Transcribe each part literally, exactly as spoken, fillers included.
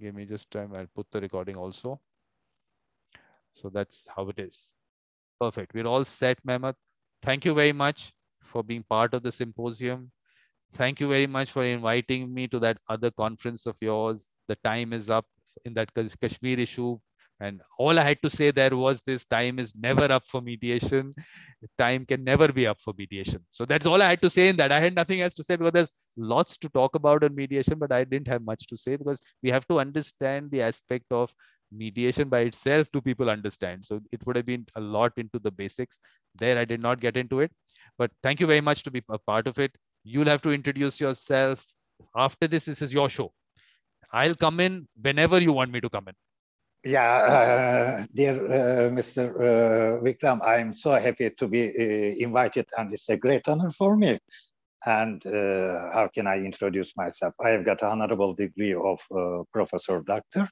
Give me just time. I'll put the recording also. So that's how it is. Perfect. We're all set, Mehmet. Thank you very much for being part of the symposium. Thank you very much for inviting me to that other conference of yours. The time is up in that Kashmir issue. And all I had to say there was this time is never up for mediation. Time can never be up for mediation. So that's all I had to say in that. I had nothing else to say because there's lots to talk about on mediation, but I didn't have much to say because we have to understand the aspect of mediation by itself to people understand. So it would have been a lot into the basics. There I did not get into it, but thank you very much to be a part of it. You'll have to introduce yourself. After this, this is your show. I'll come in whenever you want me to come in. Yeah, uh, dear uh, Mister Uh, Vikram, I'm so happy to be uh, invited, and it's a great honor for me. And uh, how can I introduce myself? I have got an honorable degree of uh, Professor Doctor.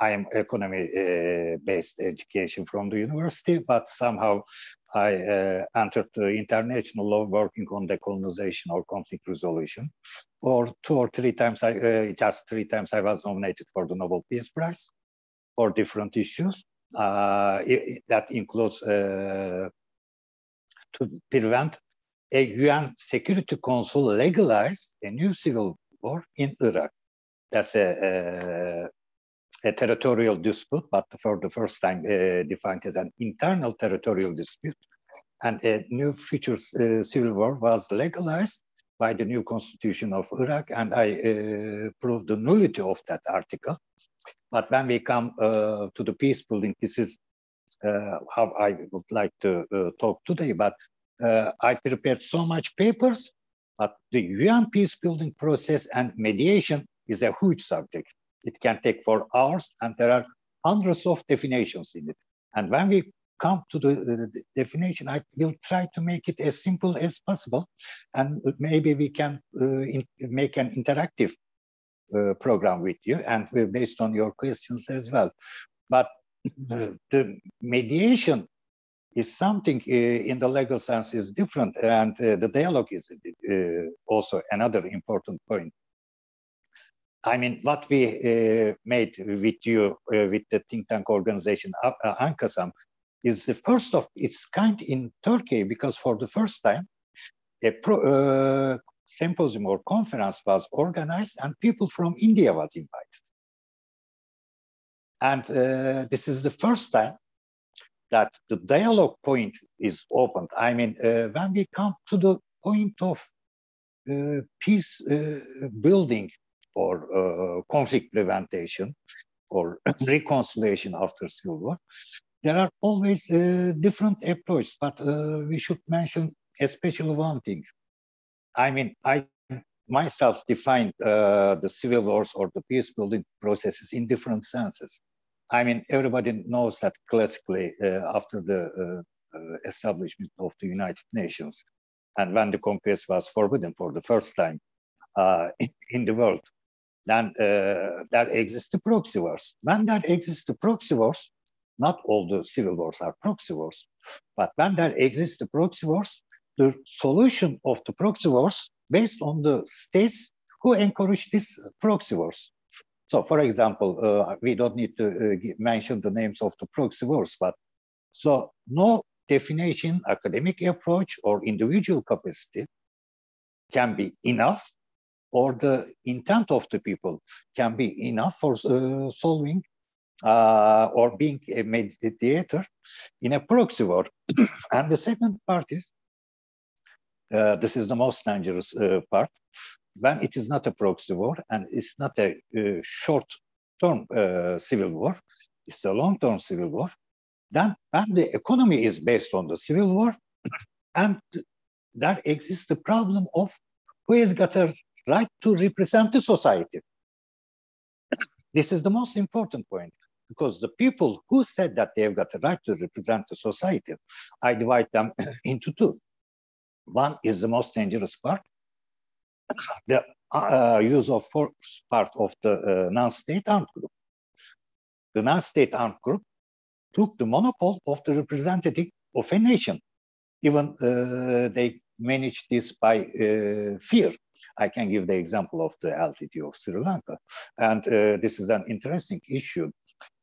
I am economy-based uh, education from the university, but somehow I uh, entered the international law working on decolonization or conflict resolution. Or two or three times, I, uh, just three times I was nominated for the Nobel Peace Prize for different issues. Uh, it, that includes uh, to prevent a U N Security Council legalize a new civil war in Iraq. That's a... a a territorial dispute, but for the first time uh, defined as an internal territorial dispute. And a new future uh, civil war was legalized by the new constitution of Iraq, and I uh, proved the nullity of that article. But when we come uh, to the peace building, this is uh, how I would like to uh, talk today, but uh, I prepared so much papers, but the U N peace building process and mediation is a huge subject. It can take for hours, and there are hundreds of definitions in it. And when we come to the, the, the definition, I will try to make it as simple as possible. And maybe we can uh, in, make an interactive uh, program with you, and we're based on your questions as well. But the mediation is something uh, in the legal sense is different, and uh, the dialogue is uh, also another important point. I mean, what we uh, made with you, uh, with the think tank organization uh, Ankasam, is the first of its kind in Turkey, because for the first time, a pro, uh, symposium or conference was organized and people from India was invited. And uh, this is the first time that the dialogue point is opened. I mean, uh, when we come to the point of uh, peace uh, building, or uh, conflict prevention, or reconciliation after civil war. There are always uh, different approaches, but uh, we should mention especially one thing. I mean, I myself defined uh, the civil wars or the peace building processes in different senses. I mean, everybody knows that classically uh, after the uh, establishment of the United Nations, and when the conquest was forbidden for the first time uh, in, in the world, then uh, there exist the proxy wars. When there exist the proxy wars, not all the civil wars are proxy wars, but when there exist the proxy wars, the solution of the proxy wars based on the states who encourage these proxy wars. So for example, uh, we don't need to uh, mention the names of the proxy wars, but so no definition, academic approach or individual capacity can be enough, or the intent of the people can be enough for uh, solving uh, or being a mediator in a proxy war. And the second part is, uh, this is the most dangerous uh, part, when it is not a proxy war and it's not a uh, short-term uh, civil war, it's a long-term civil war, then when the economy is based on the civil war, and there exists the problem of who has got a right to represent the society. This is the most important point, because the people who said that they've got the right to represent the society, I divide them into two. One is the most dangerous part, the uh, use of force part of the uh, non-state armed group. The non-state armed group took the monopole of the representative of a nation. Even uh, they managed this by uh, fear. I can give the example of the L T T E of Sri Lanka. And uh, this is an interesting issue.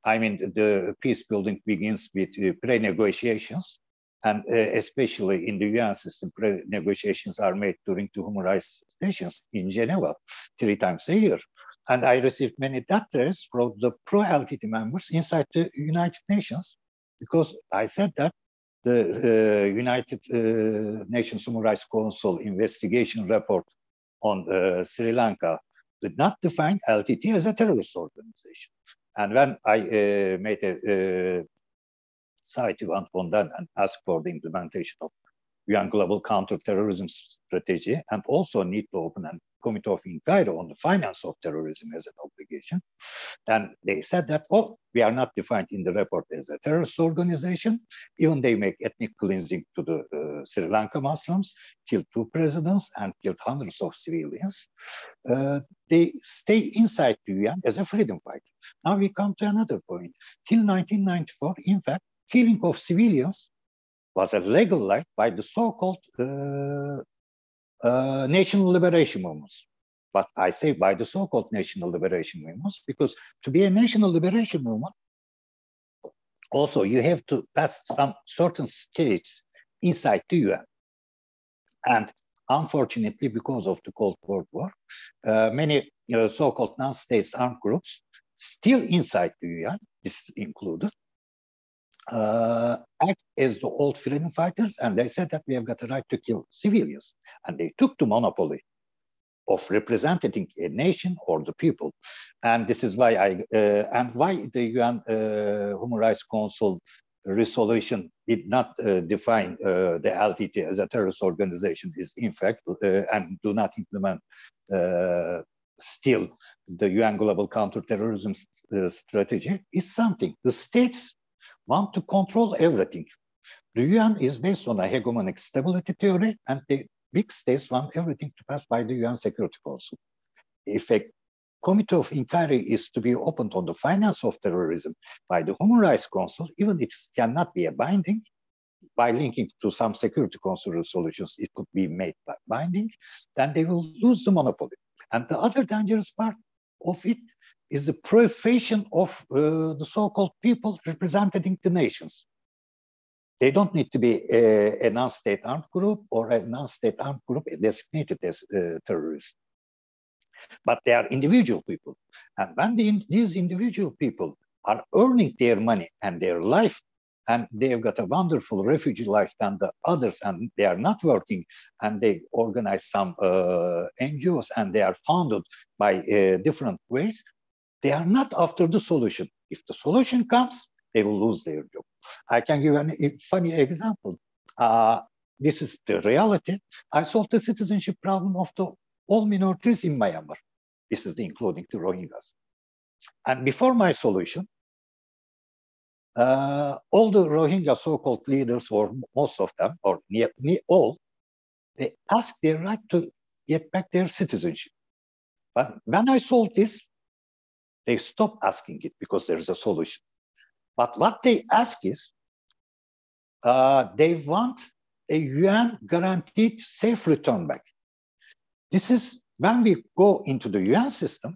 I mean, the peace building begins with uh, pre-negotiations, and uh, especially in the U N system, pre-negotiations are made during the human rights sessions in Geneva three times a year. And I received many doctors from the pro-L T T E members inside the United Nations, because I said that the uh, United uh, Nations Human Rights Council investigation report on uh, Sri Lanka did not define L T T E as a terrorist organization. And when I uh, made a uh, site to Anton then and asked for the implementation of U N Global Counterterrorism Strategy and also need to open a committee of inquiry on the finance of terrorism as an obligation, then they said that, oh, we are not defined in the report as a terrorist organization. Even they make ethnic cleansing to the uh, Sri Lanka Muslims, killed two presidents and killed hundreds of civilians. Uh, they stay inside the U N as a freedom fighter. Now we come to another point. Till nineteen ninety-four, in fact, killing of civilians was a legal right by the so-called uh, uh, national liberation movements. But I say by the so-called national liberation movements, because to be a national liberation movement, also you have to pass some certain stages inside the U N. And unfortunately, because of the Cold War, uh, many you know, so-called non-state armed groups still inside the U N, this is included, Uh, act as the old freedom fighters, and they said that we have got a right to kill civilians. And they took the monopoly of representing a nation or the people. And this is why I, uh, and why the U N uh, Human Rights Council resolution did not uh, define uh, the L T T E as a terrorist organization is in fact, uh, and do not implement uh, still the U N Global Counterterrorism uh, Strategy is something. The states want to control everything. The U N is based on a hegemonic stability theory, and the big states want everything to pass by the U N Security Council. If a committee of inquiry is to be opened on the finance of terrorism by the Human Rights Council, even it cannot be a binding, by linking to some Security Council resolutions, it could be made binding, then they will lose the monopoly. And the other dangerous part of it is the profession of uh, the so-called people representing the nations. They don't need to be a, a non-state armed group or a non-state armed group designated as uh, terrorists. But they are individual people. And when the, these individual people are earning their money and their life, and they've got a wonderful refugee life than the others, and they are not working, and they organize some uh, N G Os, and they are funded by uh, different ways, they are not after the solution. If the solution comes, they will lose their job. I can give a funny example. Uh, this is the reality. I solved the citizenship problem of the all minorities in Myanmar. This is the, including the Rohingyas. And before my solution, uh, all the Rohingya so-called leaders, or most of them, or near, near all, they asked their right to get back their citizenship. But when I solved this, they stop asking it because there is a solution. But what they ask is, uh, they want a U N guaranteed safe return back. This is, when we go into the U N system,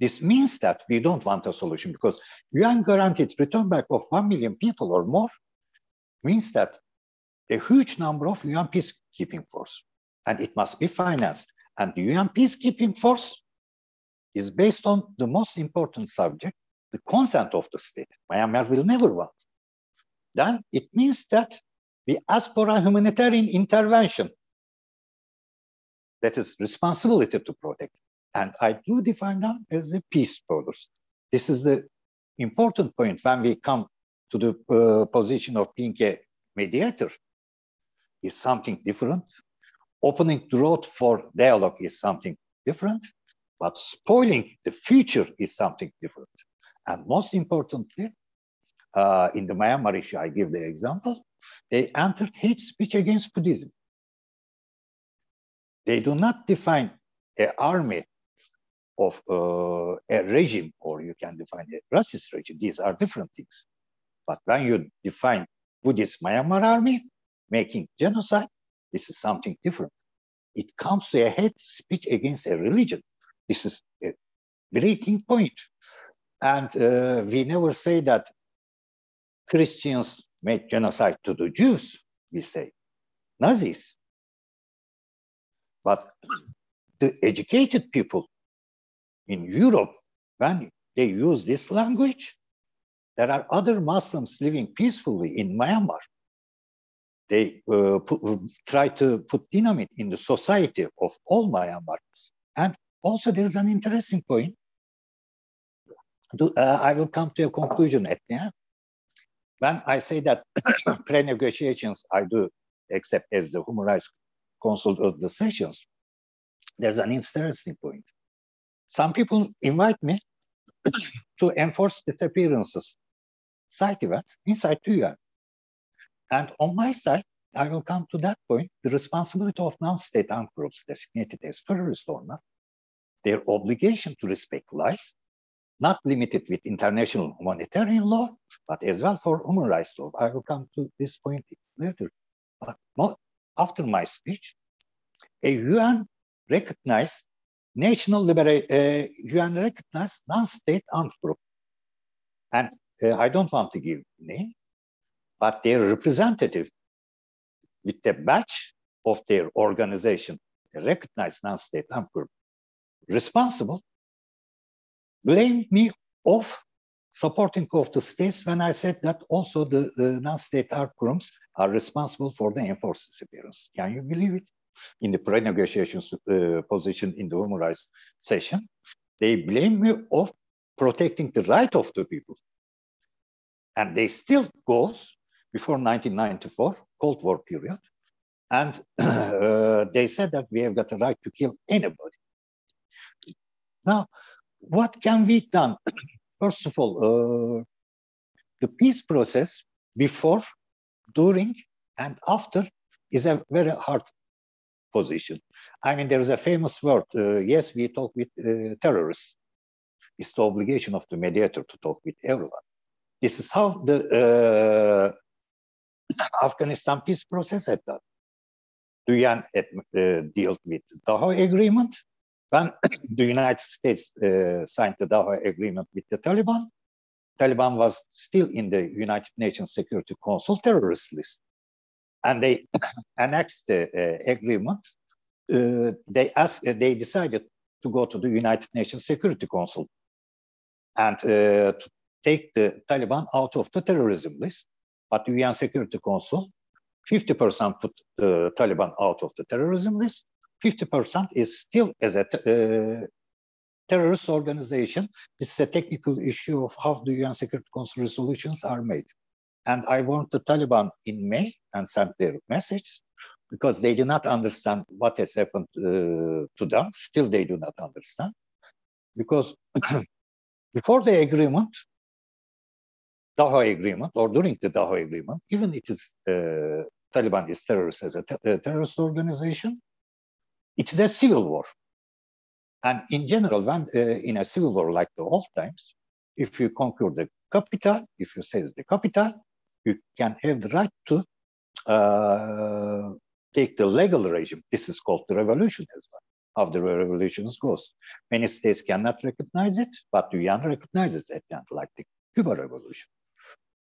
this means that we don't want a solution, because U N guaranteed return back of one million people or more means that a huge number of U N peacekeeping force, and it must be financed. And the U N peacekeeping force is based on the most important subject, the consent of the state. Myanmar will never want. Then it means that we ask for a humanitarian intervention that is responsibility to protect. And I do define them as the peace builders. This is the important point when we come to the uh, position of being a mediator is something different. Opening the road for dialogue is something different. But spoiling the future is something different. And most importantly, uh, in the Myanmar issue, I give the example, they entered hate speech against Buddhism. They do not define an army of uh, a regime, or you can define a racist regime. These are different things. But when you define Buddhist Myanmar army making genocide, this is something different. it comes to a hate speech against a religion. This is a breaking point. And uh, we never say that Christians made genocide to the Jews, we say Nazis. But the educated people in Europe, when they use this language, there are other Muslims living peacefully in Myanmar. They uh, put, try to put dynamite in the society of all Myanmar. And also there is an interesting point. Do, uh, I will come to a conclusion at the end. When I say that pre-negotiations I do, except as the human rights consult of the sessions, there's an interesting point. Some people invite me to enforce disappearances site event inside the U N. And on my side, I will come to that point, the responsibility of non-state armed groups designated as terrorists or not, their obligation to respect life, not limited with international humanitarian law, but as well for human rights law. I will come to this point later. But not after my speech, a U N recognized national liberation, uh, U N recognized non-state armed group. And uh, I don't want to give name, but their representative with the badge of their organization, the recognized non-state armed group, responsible, blamed me of supporting of the states when I said that also the, the non-state armed groups are responsible for the enforced disappearance. Can you believe it? In the pre-negotiations uh, position in the human rights session, they blame me of protecting the right of the people. And they still goes before nineteen ninety-four, Cold War period. And uh, they said that we have got the right to kill anybody. Now, what can we done? First of all, uh, the peace process before, during, and after is a very hard position. I mean, there is a famous word, uh, yes, we talk with uh, terrorists. It's the obligation of the mediator to talk with everyone. This is how the uh, Afghanistan peace process had done. The U N uh, dealt with the Doha agreement. When the United States uh, signed the Doha agreement with the Taliban, Taliban was still in the United Nations Security Council terrorist list. And they annexed the uh, agreement. Uh, they, asked, uh, they decided to go to the United Nations Security Council and uh, to take the Taliban out of the terrorism list. But the U N Security Council, fifty percent put the Taliban out of the terrorism list. fifty percent is still as a uh, terrorist organization. It's a technical issue of how the U N Security Council resolutions are made. And I warned the Taliban in May and sent their message because they did not understand what has happened uh, to them. Still, they do not understand. Because before the agreement, Doha agreement, or during the Doha agreement, even it is uh, Taliban is terrorist as a, a terrorist organization, it is a civil war. And in general, when uh, in a civil war like the old times, if you conquer the capital, if you seize the capital, you can have the right to uh, take the legal regime. This is called the revolution as well, how the revolution goes. Many states cannot recognize it, but the U N recognizes it, like the Cuba revolution.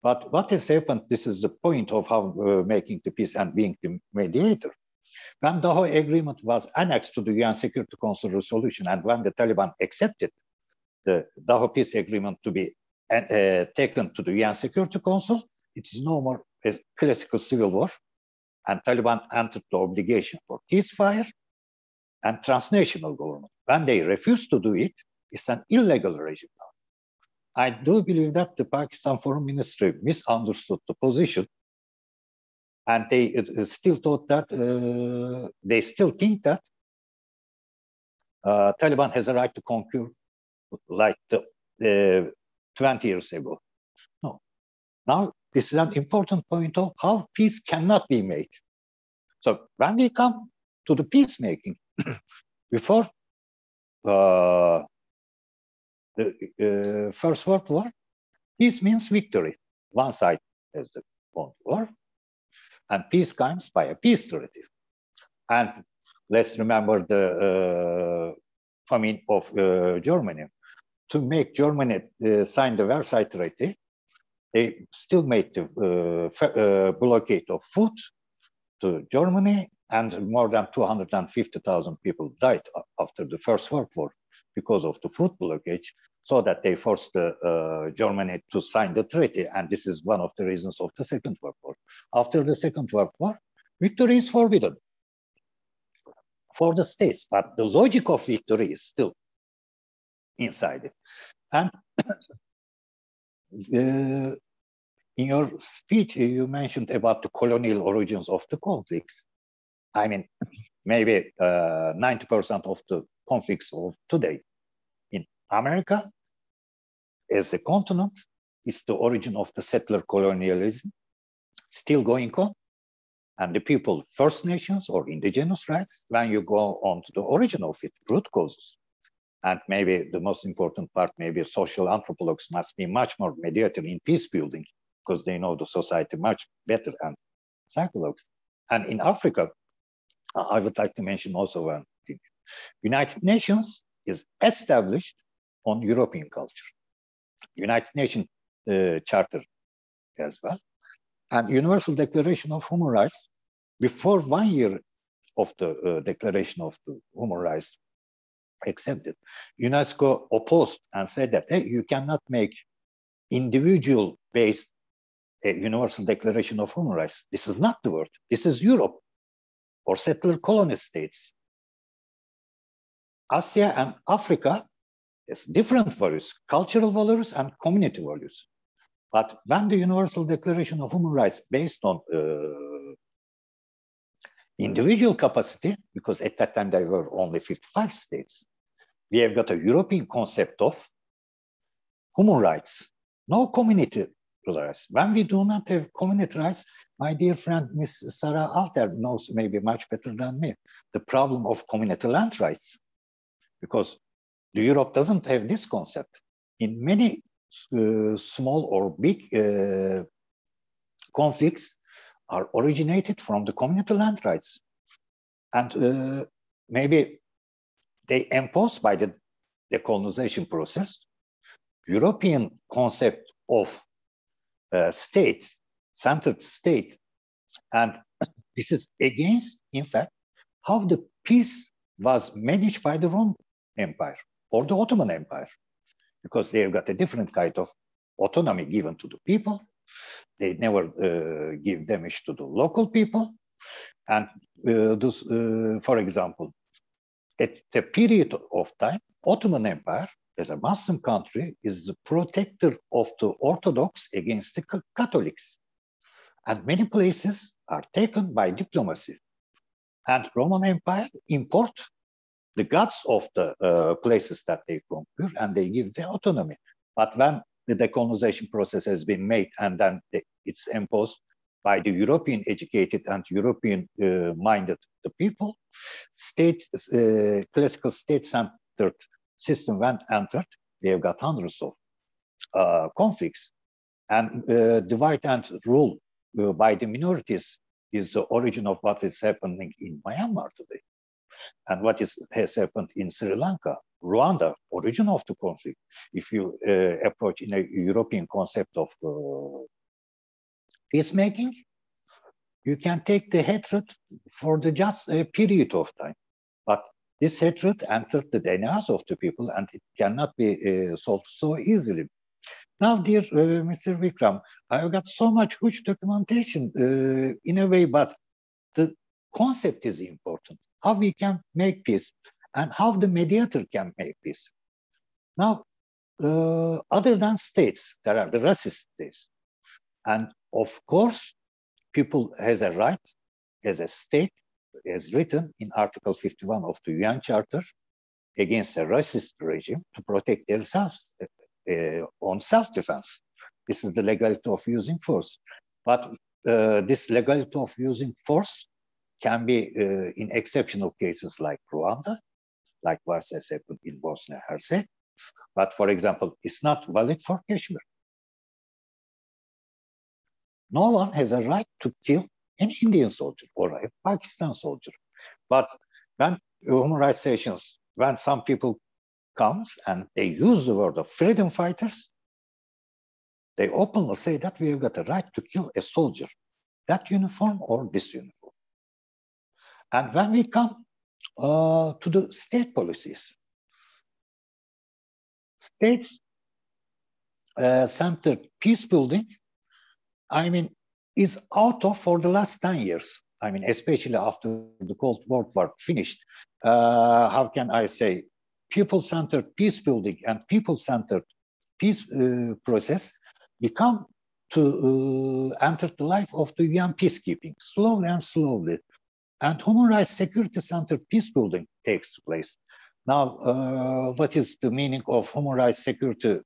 But what has happened, this is the point of how uh, making the peace and being the mediator. When the Doha Agreement was annexed to the U N Security Council resolution and when the Taliban accepted the Doha Peace Agreement to be uh, taken to the U N Security Council, it is no more a classical civil war. And Taliban entered the obligation for ceasefire and transnational government. When they refuse to do it, it's an illegal regime now. I do believe that the Pakistan Foreign Ministry misunderstood the position. And they uh, still thought that, uh, they still think that uh, Taliban has a right to conquer like the, uh, twenty years ago. No. Now, this is an important point of how peace cannot be made. So when we come to the peacemaking, before uh, the uh, First World War, peace means victory. One side has the won war. And peace comes by a peace treaty. And Let's remember the uh, famine of uh, Germany. To make Germany uh, sign the Versailles Treaty, they still made the uh, uh, blockade of food to Germany, and more than two hundred fifty thousand people died after the First World War because of the food blockade, so that they forced the, uh, Germany to sign the treaty. And this is one of the reasons of the Second World War. After the Second World War, victory is forbidden for the states, but the logic of victory is still inside it. And uh, in your speech, you mentioned about the colonial origins of the conflicts. I mean, maybe ninety percent uh, of the conflicts of today in America as a continent is the origin of the settler colonialism still going on. And the people, First Nations or indigenous rights, when you go on to the origin of it, root causes. And maybe the most important part, maybe social anthropologists must be much more mediator in peace building because they know the society much better, and psychologists. And in Africa, I would like to mention also one thing. United Nations is established on European culture. United Nations uh, Charter as well. And Universal Declaration of Human Rights, before one year of the uh, Declaration of the Human Rights accepted, UNESCO opposed and said that, hey, you cannot make individual-based uh, Universal Declaration of Human Rights. This is not the world. This is Europe or settler colony states. Asia and Africa has different values, cultural values and community values. But when the Universal Declaration of Human Rights based on uh, individual capacity, because at that time there were only fifty-five states, we have got a European concept of human rights, no community rights. When we do not have community rights, my dear friend, Miss Sarah Alter knows maybe much better than me, the problem of community land rights, because Europe doesn't have this concept. In many Uh, small or big uh, conflicts are originated from the community land rights. And uh, maybe they imposed by the decolonization process, European concept of uh, state, centered state. And this is against, in fact, how the peace was managed by the Roman Empire or the Ottoman Empire, because they've got a different kind of autonomy given to the people. They never uh, give damage to the local people. And uh, this, uh, for example, at the period of time, Ottoman Empire as a Muslim country is the protector of the Orthodox against the Catholics. And many places are taken by diplomacy. And Roman Empire import the guts of the uh, places that they conquer, and they give the autonomy. But when the decolonization process has been made and then they, it's imposed by the European educated and European uh, minded the people, state, uh, classical state-centered system when entered, we have got hundreds of uh, conflicts. And uh, divide and rule uh, by the minorities is the origin of what is happening in Myanmar today. And what is, has happened in Sri Lanka, Rwanda, origin of the conflict. If you uh, approach in a European concept of uh, peacemaking, you can take the hatred for the just a period of time. But this hatred entered the D N As of the people, and it cannot be uh, solved so easily. Now, dear uh, Mister Vikram, I've got so much huge documentation uh, in a way, but the concept is important. How we can make peace, and how the mediator can make peace. Now, uh, other than states, there are the racist states. And of course, people has a right as a state, as written in Article fifty-one of the U N Charter, against a racist regime to protect themselves uh, on self-defense. This is the legality of using force. But uh, this legality of using force can be uh, in exceptional cases like Rwanda, like what has happened in Bosnia and Herzegovina. But for example, it's not valid for Kashmir. No one has a right to kill an Indian soldier or a Pakistan soldier. But when human rights sessions, when some people comes and they use the word of freedom fighters, they openly say that we have got the right to kill a soldier, that uniform or this uniform. And when we come uh, to the state policies, states uh, centered peace building, I mean, is out of for the last ten years. I mean, especially after the Cold War war finished. Uh, how can I say, people-centered peace building and people-centered peace uh, process become to uh, enter the life of the U N peacekeeping slowly and slowly. And human rights security-centered peace building takes place. Now, uh, what is the meaning of human rights security,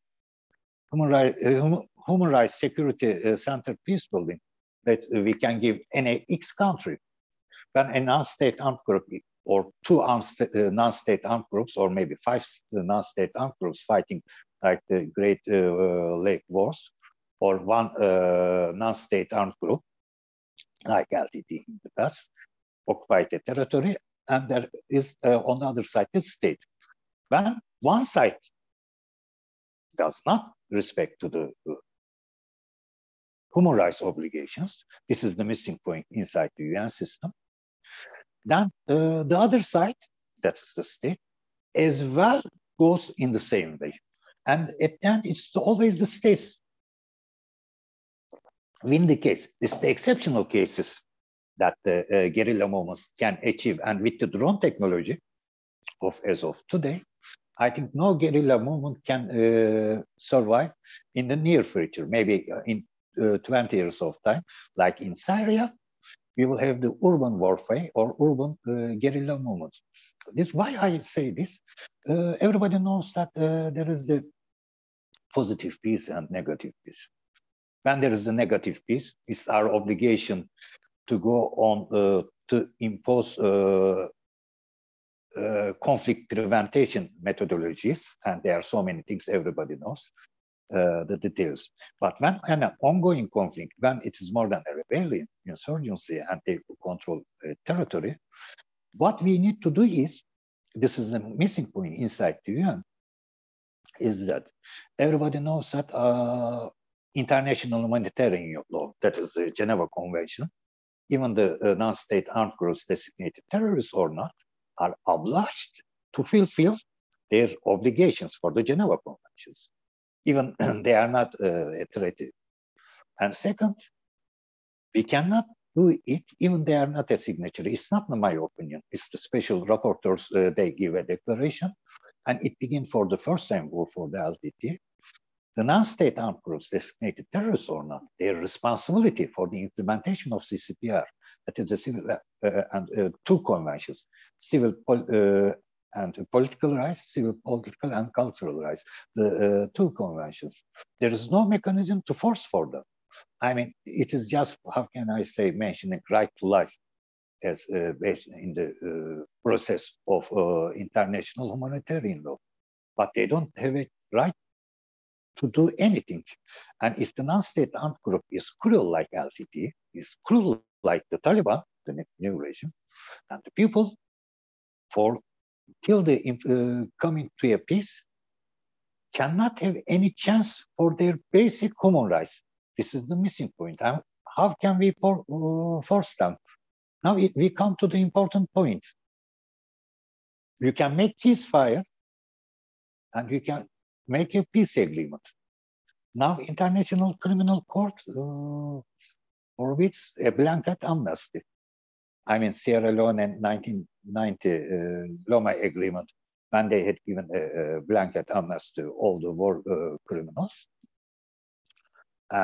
human rights, uh, human rights security-centered peace building? That we can give any X country, when a non-state armed group or two non-state armed groups or maybe five non-state armed groups fighting like the Great uh, Lake Wars, or one uh, non-state armed group like L T T E in the past, occupied a territory, and there is uh, on the other side the state. When one side does not respect to the uh, human rights obligations, this is the missing point inside the U N system, then uh, the other side, that's the state, as well goes in the same way. And at the end, it's always the states win the case. It's the exceptional cases that the uh, guerrilla movements can achieve. And with the drone technology of as of today, I think no guerrilla movement can uh, survive in the near future, maybe in Uh, twenty years of time, like in Syria, we will have the urban warfare or urban uh, guerrilla movements. This is why I say this. Uh, everybody knows that uh, there is the positive peace and negative peace. When there is the negative peace, it's our obligation to go on uh, to impose uh, uh, conflict prevention methodologies, and there are so many things everybody knows. Uh, the details. But when an ongoing conflict, when it is more than a rebellion, insurgency, and they control uh, territory, what we need to do is, this is a missing point inside the U N, is that everybody knows that uh, international humanitarian law, that is the Geneva Convention, even the uh, non-state armed groups designated terrorists or not, are obliged to fulfill their obligations for the Geneva Conventions. Even they are not uh, a threat. And second, we cannot do it even they are not a signatory. It's not my opinion. It's the special rapporteurs, uh, they give a declaration, and it begins for the first time for the L T T E. The non-state armed groups designated terrorists or not, their responsibility for the implementation of C C P R, that is the civil uh, and uh, two conventions, civil uh, and political rights, civil, political, and cultural rights, the uh, two conventions. There is no mechanism to force for them. I mean, it is just, how can I say, mentioning right to life as uh, based in the uh, process of uh, international humanitarian law. But they don't have a right to do anything. And if the non-state armed group is cruel like L T T E, is cruel like the Taliban, the new regime, and the people for till they uh, coming to a peace, cannot have any chance for their basic human rights. This is the missing point. And how can we for, uh, force them? Now it, we come to the important point. You can make ceasefire, and you can make a peace agreement. Now International Criminal Court uh, orbits a blanket amnesty. I mean, Sierra Leone in nineteen ninety uh, Loma Agreement, when they had given a, a blanket amnesty to all the war uh, criminals.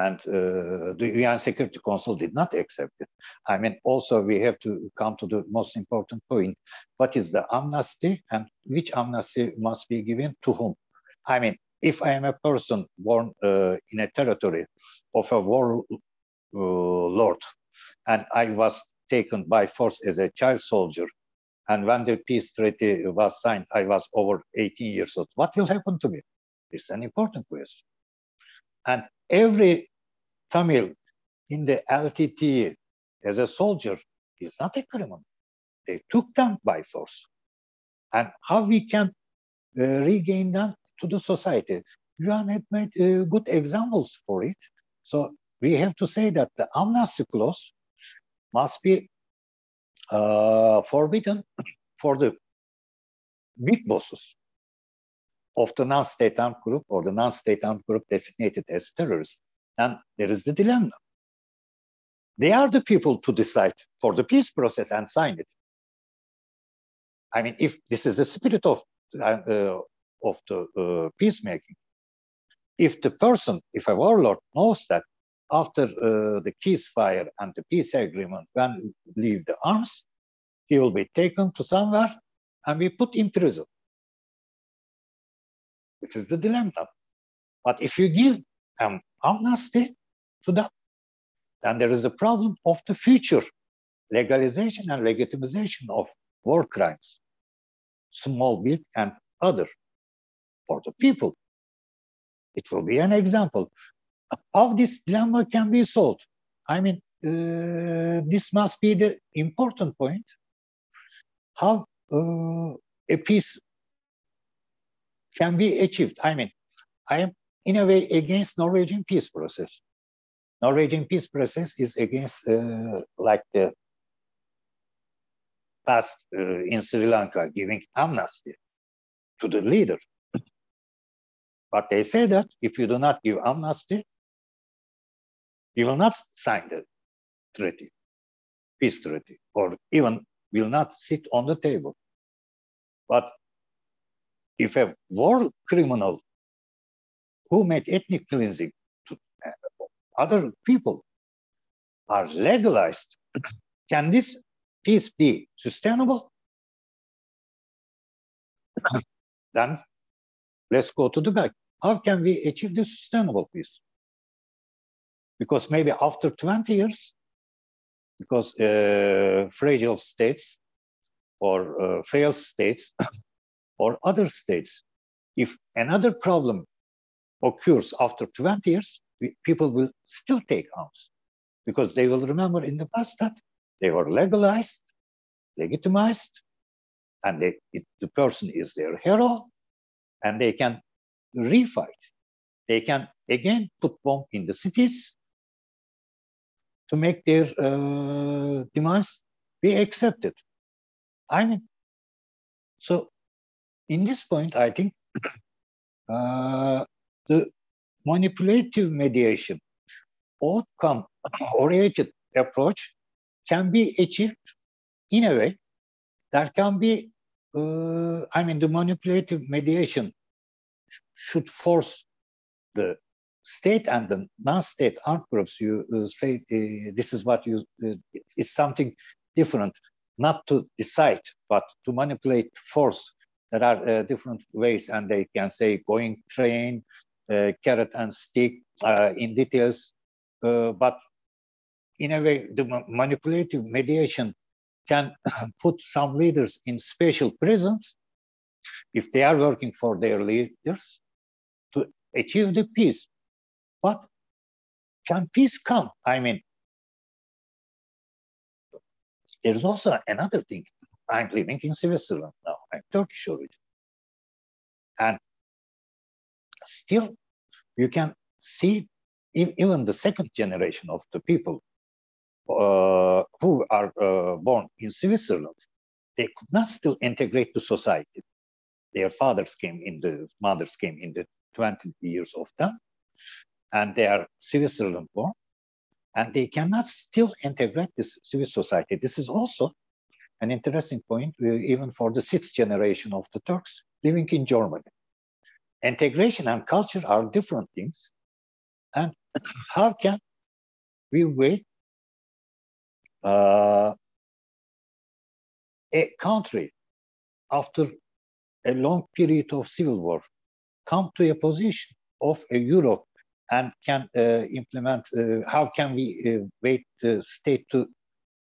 And uh, the U N Security Council did not accept it. I mean, also we have to come to the most important point. What is the amnesty and which amnesty must be given to whom? I mean, if I am a person born uh, in a territory of a war uh, lord, and I was taken by force as a child soldier, and when the peace treaty was signed, I was over eighteen years old. What will happen to me? It's an important question. And every Tamil in the L T T E as a soldier is not a criminal. They took them by force. And how we can uh, regain them to the society. Iran had made uh, good examples for it. So we have to say that the amnesty clause must be uh, forbidden for the big bosses of the non-state armed group or the non-state armed group designated as terrorists. And there is the dilemma. They are the people to decide for the peace process and sign it. I mean, if this is the spirit of, uh, of the uh, peacemaking, if the person, if a warlord knows that after uh, the ceasefire and the peace agreement, when we leave the arms, he will be taken to somewhere and be put in prison. This is the dilemma. But if you give an amnesty to that, then there is a problem of the future legalization and legitimization of war crimes, small, big, and other. For the people, it will be an example. How this dilemma can be solved? I mean, uh, this must be the important point. How uh, a peace can be achieved. I mean, I am in a way against Norwegian peace process. Norwegian peace process is against uh, like the past uh, in Sri Lanka, giving amnesty to the leader. But they say that if you do not give amnesty, you will not sign the treaty, peace treaty, or even will not sit on the table. But if a war criminal who made ethnic cleansing to other people are legalized, can this peace be sustainable? Then let's go to the back. How can we achieve this sustainable peace? Because maybe after twenty years, because uh, fragile states or uh, failed states or other states, if another problem occurs after twenty years, we, people will still take arms because they will remember in the past that they were legalized, legitimized, and they, it, the person is their hero, and they can refight. They can again put bomb in the cities to make their uh, demands be accepted. I mean, so in this point, I think uh, the manipulative mediation, outcome-oriented approach can be achieved in a way that can be, uh, I mean, the manipulative mediation should force the state and the non-state armed groups, you uh, say uh, this is what you, uh, it's something different, not to decide, but to manipulate force. There are uh, different ways, and they can say going train, uh, carrot and stick uh, in details. Uh, but in a way, the manipulative mediation can put some leaders in special prisons if they are working for their leaders to achieve the peace. But can peace come? I mean, there's also another thing. I'm living in Switzerland now. I'm Turkish origin. And still, you can see even the second generation of the people uh, who are uh, born in Switzerland, they could not still integrate to society. Their fathers came in the, mothers came in the twenty years of them, and they are Switzerland born, and they cannot still integrate this Swiss society. This is also an interesting point, even for the sixth generation of the Turks living in Germany. Integration and culture are different things. And how can we wait uh, a country after a long period of civil war come to a position of a Europe and can uh, implement, uh, how can we uh, wait the state to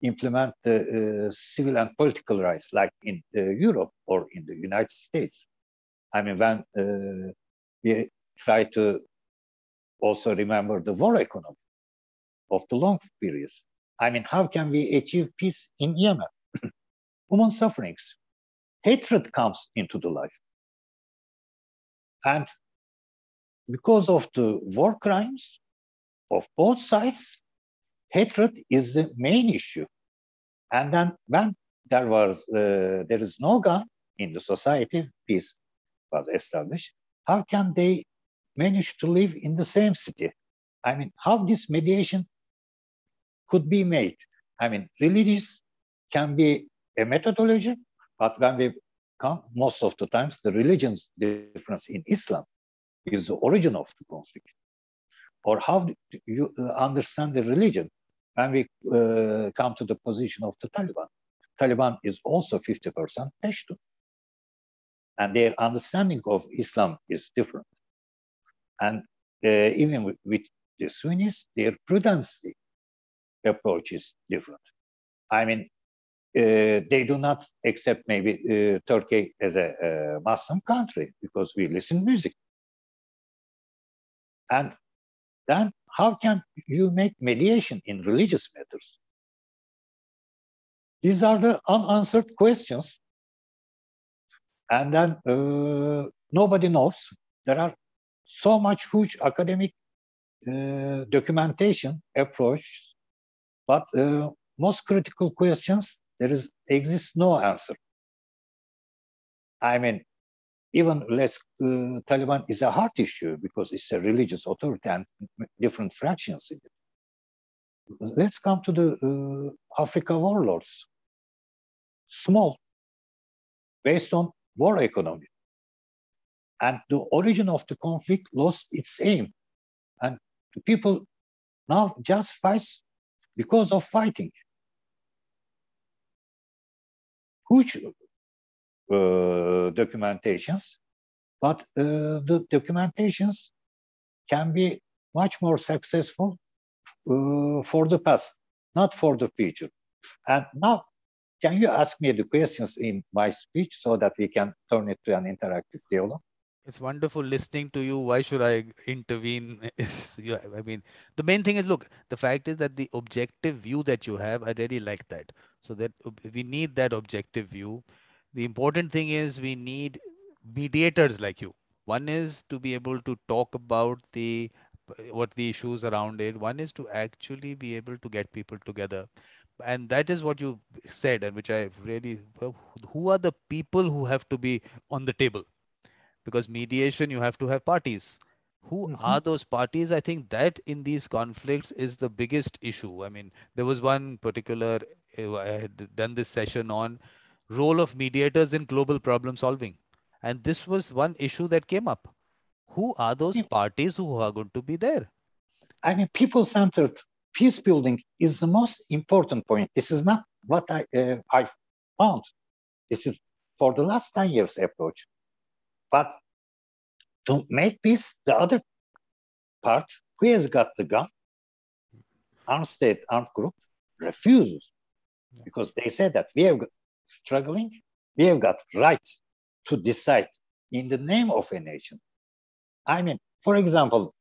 implement the uh, civil and political rights like in uh, Europe or in the United States. I mean, when uh, we try to also remember the war economy of the long periods. I mean, how can we achieve peace in Yemen human sufferings, hatred comes into the life. And because of the war crimes of both sides, hatred is the main issue. And then when there was, uh, there is no gun in the society, peace was established. How can they manage to live in the same city? I mean, how this mediation could be made? I mean, religious can be a methodology, but when we come, most of the times, the religion's difference in Islam is the origin of the conflict. Or how do you understand the religion? When we uh, come to the position of the Taliban, Taliban is also fifty percent Pashtun. And their understanding of Islam is different. And uh, even with, with the Sunnis, their prudence approach is different. I mean, uh, they do not accept maybe uh, Turkey as a uh, Muslim country because we listen music. And then how can you make mediation in religious matters? These are the unanswered questions. And then uh, nobody knows. There are so much huge academic uh, documentation approach, but uh, most critical questions, there is exists no answer. I mean, even let's uh, Taliban is a hard issue because it's a religious authority and different fractions in it. Let's come to the uh, Africa warlords, small, based on war economy. And the origin of the conflict lost its aim. And the people now just fight because of fighting. Huge uh, documentations, but uh, the documentations can be much more successful uh, for the past, not for the future. And now, can you ask me the questions in my speech so that we can turn it to an interactive dialogue? It's wonderful listening to you. Why should I intervene? I mean, the main thing is, look, the fact is that the objective view that you have, I really like that. So that we need that objective view. The important thing is we need mediators like you. One is to be able to talk about the what the issues around it. One is to actually be able to get people together. And that is what you said, and which I really, who are the people who have to be on the table? Because mediation, you have to have parties. Who mm-hmm. are those parties? I think that in these conflicts is the biggest issue. I mean, there was one particular, I had done this session on role of mediators in global problem solving. And this was one issue that came up. Who are those parties who are going to be there? I mean, people-centered peace building is the most important point. This is not what I, uh, I found. This is for the last ten years approach. But to make peace, the other part, who has got the gun, armed state, armed group, refuses. Yeah. Because they say that we have got struggling, we have got right to decide in the name of a nation. I mean, for example,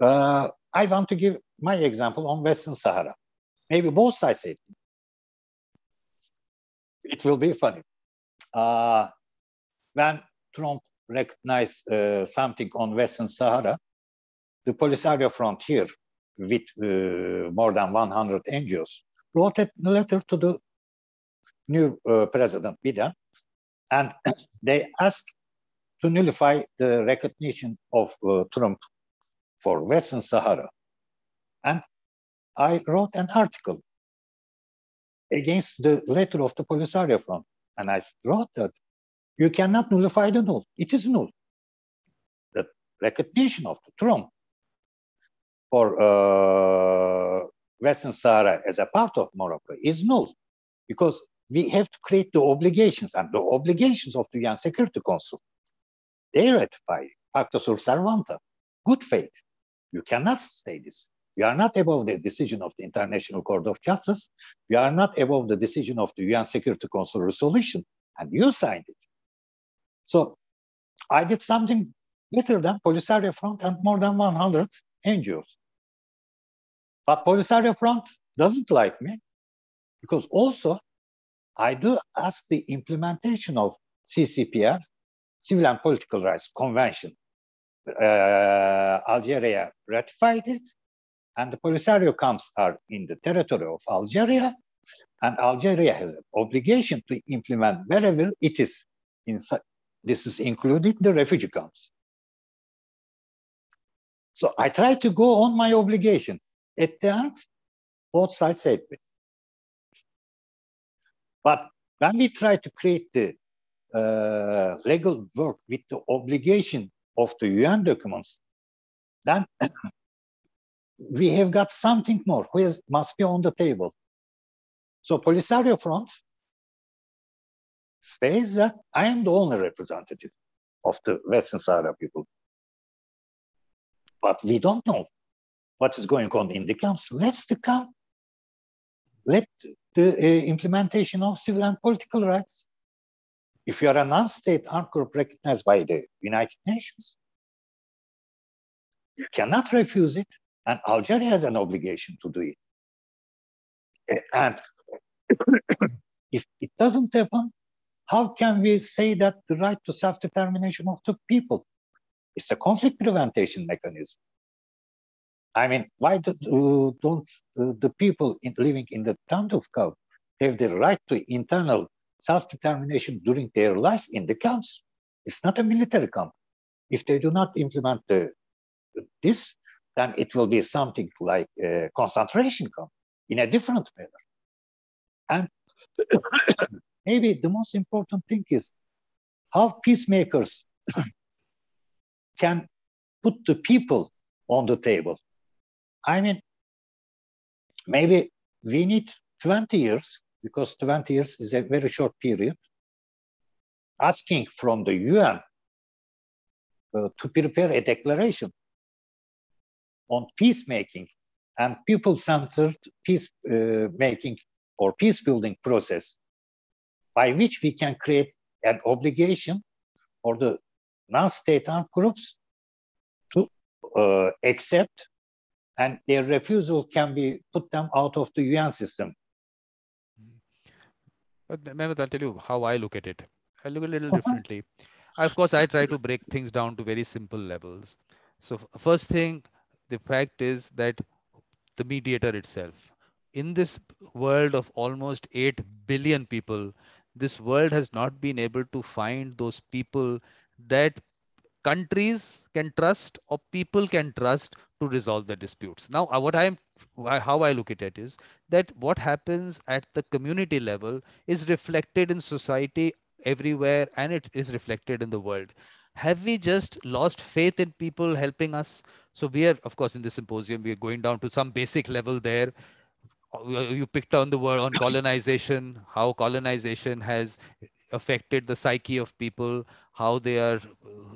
uh, I want to give my example on Western Sahara. Maybe both sides say it. It will be funny. Uh, when Trump recognized uh, something on Western Sahara, the Polisario Frontier, with uh, more than one hundred N G Os, wrote a letter to the new uh, President Biden, and they asked to nullify the recognition of uh, Trump for Western Sahara. And I wrote an article against the letter of the Polisario Front, and I wrote that you cannot nullify the null. It is null. The recognition of the Trump for uh, Western Sahara as a part of Morocco is null, because we have to create the obligations, and the obligations of the U N Security Council. They ratify Pacta Sur Servanta, good faith. You cannot say this. We are not above the decision of the International Court of Justice. We are not above the decision of the U N Security Council resolution, and you signed it. So I did something better than Polisario Front and more than one hundred N G Os. But Polisario Front doesn't like me, because also I do ask the implementation of C C P R, Civil and Political Rights Convention. Uh, Algeria ratified it, and the Polisario camps are in the territory of Algeria, and Algeria has an obligation to implement wherever it is. Inside. This is included the refugee camps. So I try to go on my obligation. At the end, both sides said it. But when we try to create the uh, legal work with the obligation of the U N documents, then we have got something more which must be on the table. So Polisario Front says that I am the only representative of the Western Sahara people. But we don't know what is going on in the camps. Let's the camp, let the uh, implementation of civil and political rights. If you are a non-state armed group recognized by the United Nations, you cannot refuse it, and Algeria has an obligation to do it. And if it doesn't happen, how can we say that the right to self-determination of the people is a conflict prevention mechanism? I mean, why do, uh, don't uh, the people in, living in the Tandouf camp have the right to internal self-determination during their life in the camps? It's not a military camp. If they do not implement the, this, then it will be something like a concentration camp in a different manner. And maybe the most important thing is how peacemakers can put the people on the table. I mean, maybe we need twenty years, because twenty years is a very short period, asking from the U N uh, to prepare a declaration on peacemaking and people-centered peacemaking uh, or peace-building process, by which we can create an obligation for the non-state armed groups to uh, accept, and their refusal can be put them out of the U N system. But Mehmet, I'll tell you how I look at it. I look a little differently. Of course, I try to break things down to very simple levels. So first thing, the fact is that the mediator itself, in this world of almost eight billion people, this world has not been able to find those people that countries can trust or people can trust to resolve the disputes. Now, what I'm, how I look at it is that what happens at the community level is reflected in society everywhere, and it is reflected in the world. Have we just lost faith in people helping us? So we are, of course, in this symposium, we are going down to some basic level there. You picked on the word on colonization, how colonization has affected the psyche of people, how they are,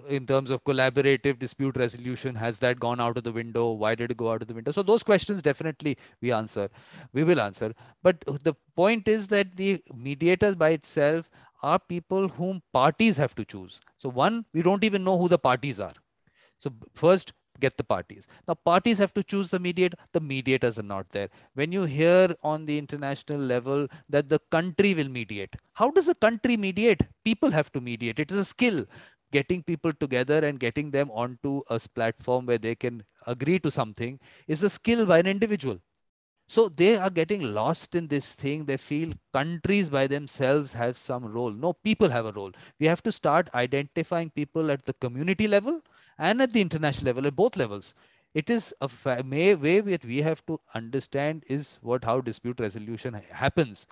in terms of collaborative dispute resolution, has that gone out of the window? Why did it go out of the window? So those questions definitely we answer, we will answer. But the point is that the mediators by itself are people whom parties have to choose. So one, we don't even know who the parties are. So first, get the parties. Now parties have to choose the mediator. The mediators are not there. When you hear on the international level that the country will mediate, how does a country mediate? People have to mediate. It is a skill, getting people together and getting them onto a platform where they can agree to something is a skill by an individual. So they are getting lost in this thing. They feel countries by themselves have some role. No, people have a role. We have to start identifying people at the community level and at the international level, at both levels. It is a way that we have to understand is what how dispute resolution happens.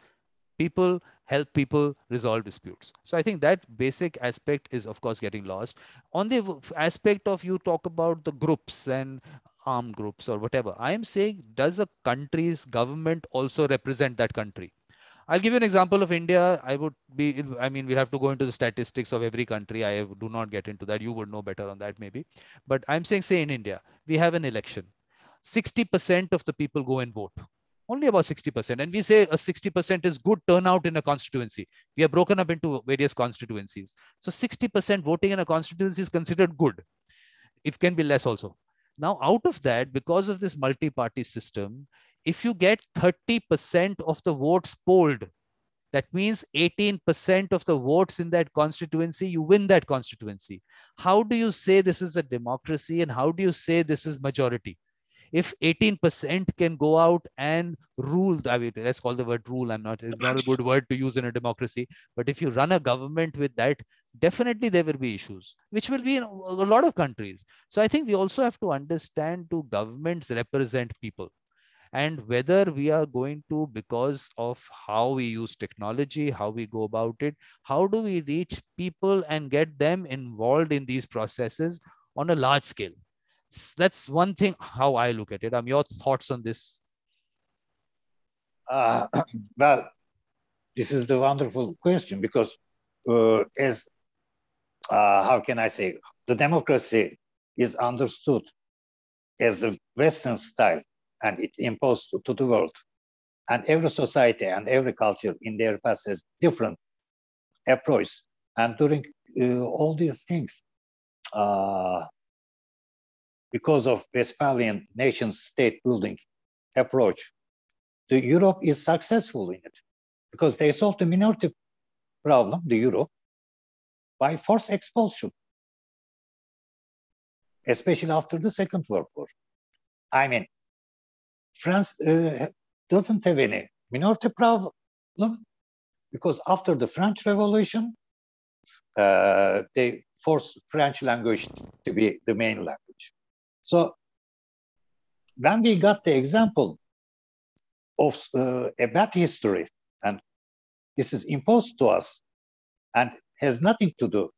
People help people resolve disputes. So I think that basic aspect is, of course, getting lost. On the aspect of you talk about the groups and armed groups or whatever, I am saying, does a country's government also represent that country? I'll give you an example of India. I would be, I mean, we'll have to go into the statistics of every country. I do not get into that. You would know better on that maybe. But I'm saying, say in India, we have an election. sixty percent of the people go and vote. Only about sixty percent. And we say a sixty percent is good turnout in a constituency. We are broken up into various constituencies. So sixty percent voting in a constituency is considered good. It can be less also. Now, out of that, because of this multi-party system, if you get thirty percent of the votes polled, That means eighteen percent of the votes in that constituency, you win that constituency. How do you say this is a democracy and how do you say this is majority? If eighteen percent can go out and rule, I mean, let's call the word rule, I'm not, it's not a good word to use in a democracy, but if you run a government with that, definitely there will be issues, which will be in a lot of countries. So I think we also have to understand, do governments represent people? And whether we are going to, because of how we use technology, how we go about it, how do we reach people and get them involved in these processes on a large scale? That's one thing, how I look at it. Um, your thoughts on this? Uh, well, this is the wonderful question because uh, as, uh, how can I say, the democracy is understood as the Western style and it's imposed to the world. And every society and every culture in their past has different approach. And during uh, all these things, uh, because of Westphalian nation-state building approach, the Europe is successful in it because they solved the minority problem, the Europe, by forced expulsion, especially after the Second World War. I mean, France uh, doesn't have any minority problem because after the French Revolution, uh, they forced French language to be the main language. So when we got the example of uh, a bad history, and this is imposed to us and has nothing to do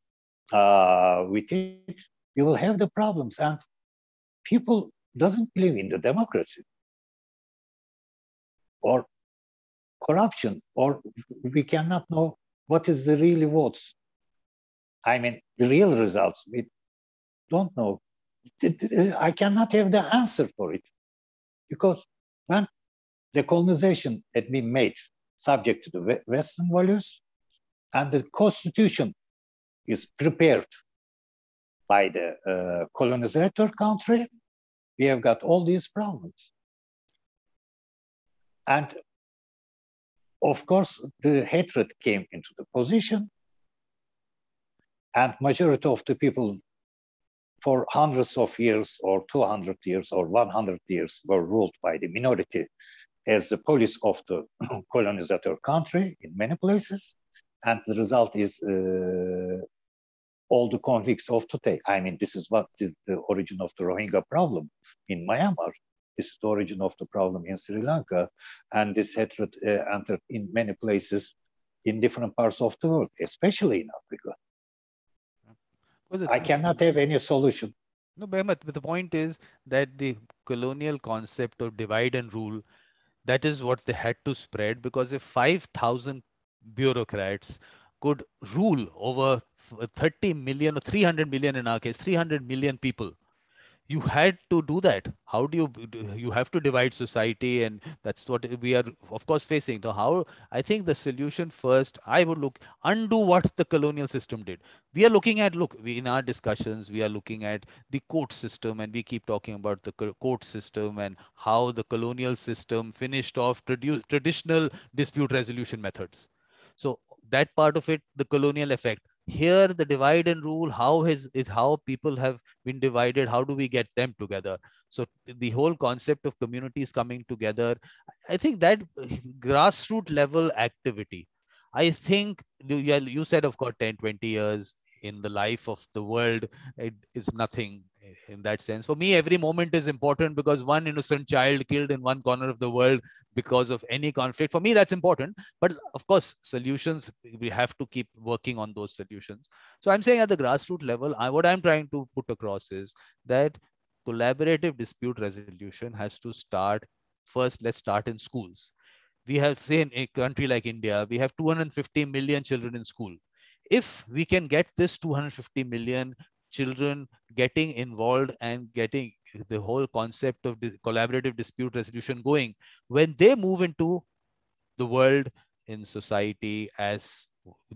uh, with it, you will have the problems. And people doesn't believe in the democracy or corruption, or we cannot know what is the real votes. I mean, the real results, we don't know. I cannot have the answer for it because when the colonization had been made subject to the Western values and the constitution is prepared by the uh, colonizator country, we have got all these problems. And of course, the hatred came into the position and majority of the people for hundreds of years or two hundred years or one hundred years were ruled by the minority as the police of the colonizator country in many places. And the result is uh, all the conflicts of today. I mean, this is what the, the origin of the Rohingya problem in Myanmar. This is the origin of the problem in Sri Lanka. And this hatred uh, entered in many places in different parts of the world, especially in Africa. Well, I cannot have any solution. No, Mehmet, but the point is that the colonial concept of divide and rule, that is what they had to spread, because if five thousand bureaucrats could rule over thirty million or three hundred million, in our case, three hundred million people, you had to do that. How do you, you have to divide society, and that's what we are of course facing. So how, I think the solution first, I would look, undo what the colonial system did. We are looking at, look, we, in our discussions, we are looking at the court system and we keep talking about the court system and how the colonial system finished off tradu- traditional dispute resolution methods. So that part of it, the colonial effect. Here, the divide and rule, how is, is how people have been divided, how do we get them together? So the whole concept of communities coming together, I think that grassroots level activity, I think you said, of course, ten, twenty years in the life of the world, it is nothing in that sense. For me, every moment is important because one innocent child killed in one corner of the world because of any conflict. For me, that's important. But of course, solutions, we have to keep working on those solutions. So I'm saying at the grassroots level, I, what I'm trying to put across is that collaborative dispute resolution has to start first. Let's start in schools. We have, say, in a country like India, we have two hundred fifty million children in school. If we can get this two hundred fifty million children getting involved and getting the whole concept of collaborative dispute resolution going, when they move into the world, in society, as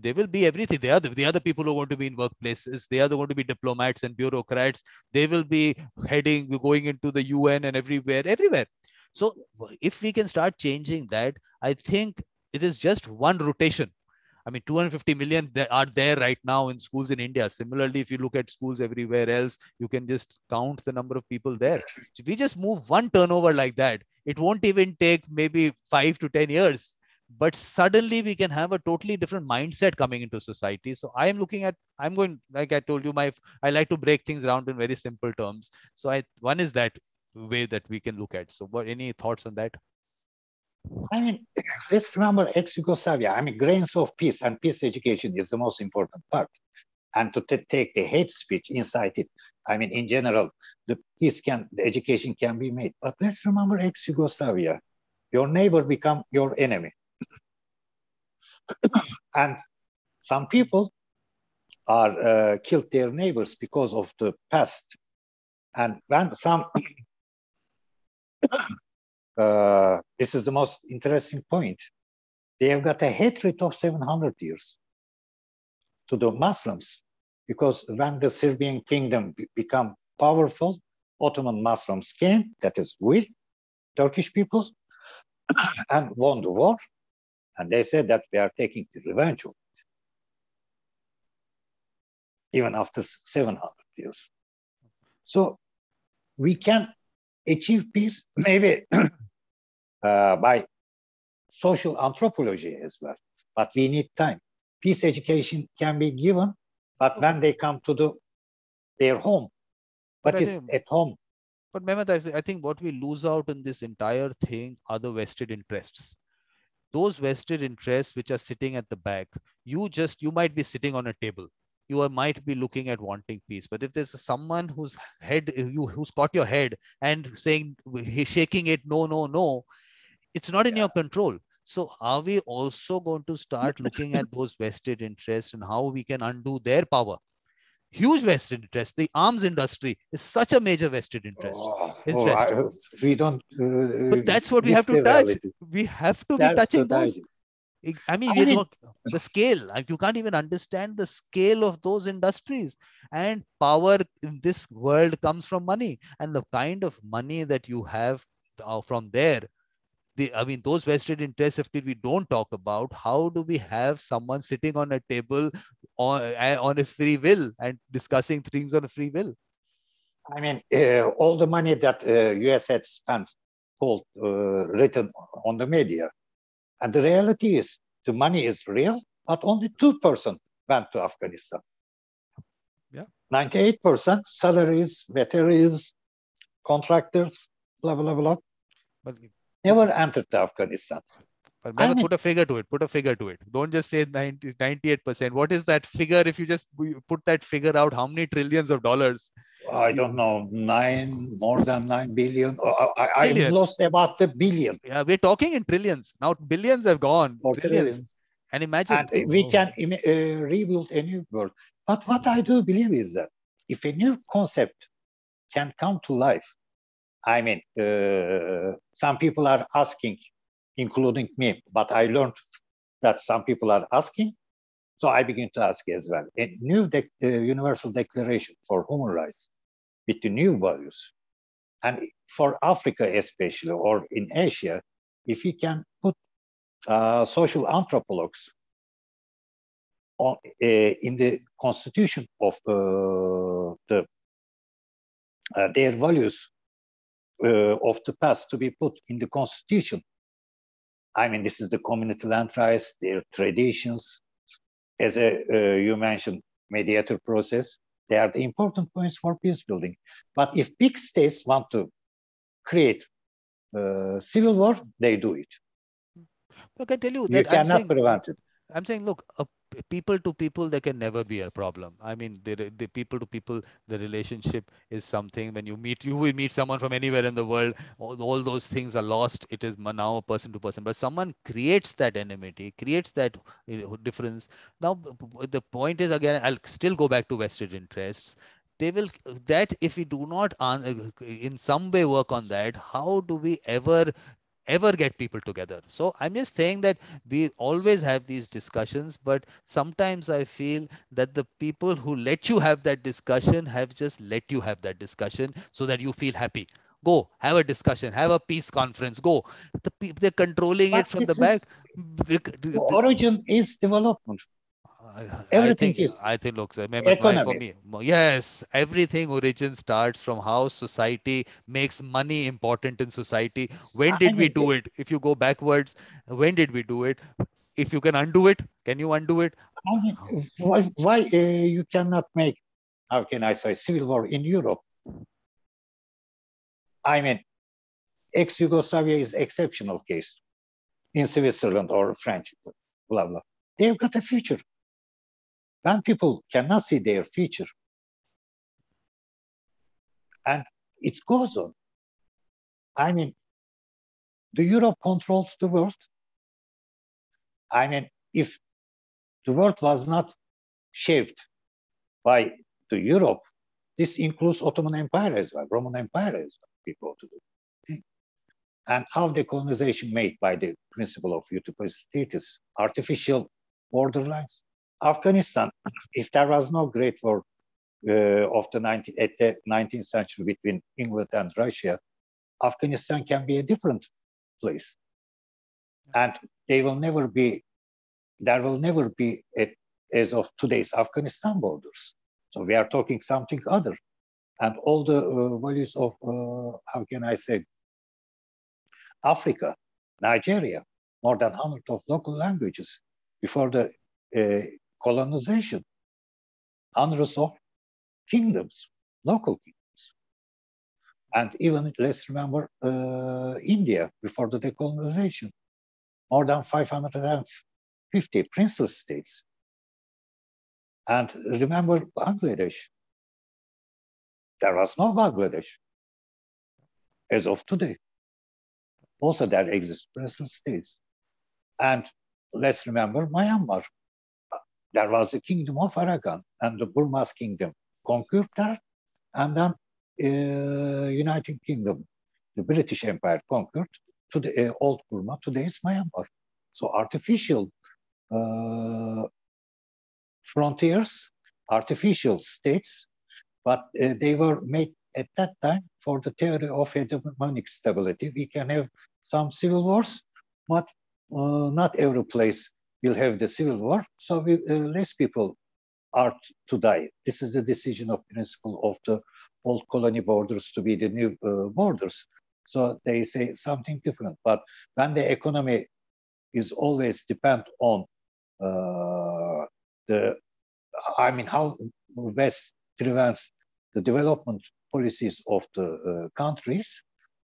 they will be everything. They are, the, they are the people who want to be in workplaces. They are the, going to be diplomats and bureaucrats. They will be heading, going into the U N and everywhere, everywhere. So if we can start changing that, I think It is just one rotation. I mean, two hundred fifty million they are there right now in schools in India. Similarly, if you look at schools everywhere else, you can just count the number of people there. If we just move one turnover like that, it won't even take maybe five to ten years. But suddenly we can have a totally different mindset coming into society. So I am looking at, I'm going, like I told you, my I like to break things down in very simple terms. So I, one is that way that we can look at. So what, any thoughts on that? I mean, let's remember ex-Yugoslavia. I mean, grains of peace and peace education is the most important part. And to take the hate speech inside it, I mean, in general, the peace can, the education can be made. But let's remember ex-Yugoslavia. Your neighbor become your enemy. And some people are uh, killed their neighbors because of the past. And when some... Uh, this is the most interesting point. They have got a hatred of seven hundred years to the Muslims, because when the Serbian kingdom be became powerful, Ottoman Muslims came, that is we, Turkish people, and won the war. And they said that we are taking the revenge of it, even after seven hundred years. So we can achieve peace, maybe uh, by social anthropology as well. But we need time. Peace education can be given, but when they come to the, their home, what is at home? But Mehmet, I, th I think what we lose out in this entire thing are the vested interests. Those vested interests which are sitting at the back. You just, you might be sitting on a table. You are, might be looking at wanting peace, but if there's someone whose head, you who's caught your head and saying, he's shaking it, no, no, no, it's not in yeah. your control. So are we also going to start looking at those vested interests and how we can undo their power? Huge vested interest. The arms industry is such a major vested interest. Oh, oh, I, we don't. Uh, but that's what we have to touch. We have to that's be touching those. I mean, I mean not, the scale, like you can't even understand the scale of those industries, and power in this world comes from money, and the kind of money that you have from there, the, I mean, those vested interests, if we don't talk about, how do we have someone sitting on a table on, on his free will and discussing things on a free will? I mean, uh, all the money that uh, U S had spent, called, uh, written on the media. And the reality is, the money is real, but only two percent went to Afghanistan. Yeah. ninety-eight percent salaries, veterans, contractors, blah, blah, blah. But, never entered to Afghanistan. But I mean, put a figure to it. Put a figure to it. Don't just say ninety, ninety-eight percent. What is that figure? If you just put that figure out, how many trillions of dollars? I don't know. Nine, more than nine billion. Oh, I, I lost about a billion. Yeah, we're talking in trillions. Now billions have gone. Or trillions. Trillions. And imagine. And we oh. can uh, rebuild a new world. But what I do believe is that if a new concept can come to life, I mean, uh, some people are asking, including me, but I learned that some people are asking, so I begin to ask as well. A new de uh, universal declaration for human rights with the new values, and for Africa especially, or in Asia, if you can put uh, social anthropologues on, uh, in the constitution of uh, the, uh, their values uh, of the past to be put in the constitution, I mean, this is the community land rights, their traditions. As a, uh, you mentioned, mediator process, they are the important points for peace building. But if big states want to create uh, civil war, they do it. Look, I tell you, that you cannot I'm saying, prevent it. I'm saying, look, a people to people, there can never be a problem. I mean, the, the people to people, the relationship is something when you meet, you will meet someone from anywhere in the world. All, all those things are lost. It is now person to person, but someone creates that enmity, creates that difference. Now, the point is, again, I'll still go back to vested interests. They will, that if we do not in some way work on that, how do we ever ever get people together? So I'm just saying that we always have these discussions, but sometimes I feel that the people who let you have that discussion have just let you have that discussion so that you feel happy. Go have a discussion, have a peace conference, go. The, they're controlling but it from the back. The, the, the origin is development. I, everything I think, is. I think, look, remember, for me, yes, everything origin starts from how society makes money important in society. When did I we do it? it? If you go backwards, when did we do it? If you can undo it, can you undo it? I mean, why why uh, you cannot make, how can I say, civil war in Europe? I mean, ex-Yugoslavia is exceptional case in Switzerland or French, blah, blah. They've got a future. When people cannot see their future, and it goes on. I mean, the Europe controls the world. I mean, if the world was not shaped by the Europe, this includes Ottoman Empire as well, Roman Empire as well, people to do thing. And how the colonization made by the principle of utopiacities, artificial borderlines. Afghanistan, if there was no great war uh, of the nineteenth, at the nineteenth century between England and Russia, Afghanistan can be a different place. And they will never be, there will never be, a, as of today's Afghanistan borders. So we are talking something other. And all the uh, values of, uh, how can I say, Africa, Nigeria, more than one hundred of local languages before the uh, colonization, hundreds of kingdoms, local kingdoms. And even let's remember uh, India before the decolonization. More than five hundred fifty princely states. And remember Bangladesh. There was no Bangladesh as of today. Also there exist princely states. And let's remember Myanmar. There was the kingdom of Arakan and the Burma's kingdom conquered there. And then uh, United Kingdom, the British Empire conquered. To the uh, old Burma, today is Myanmar. So artificial uh, frontiers, artificial states, but uh, they were made at that time for the theory of hegemonic stability. We can have some civil wars, but uh, not every place will have the civil war. So we, uh, less people are to die. This is the decision of principle of the old colony borders to be the new uh, borders. So they say something different. But when the economy is always depend on uh, the, I mean, how West prevents the development policies of the uh, countries,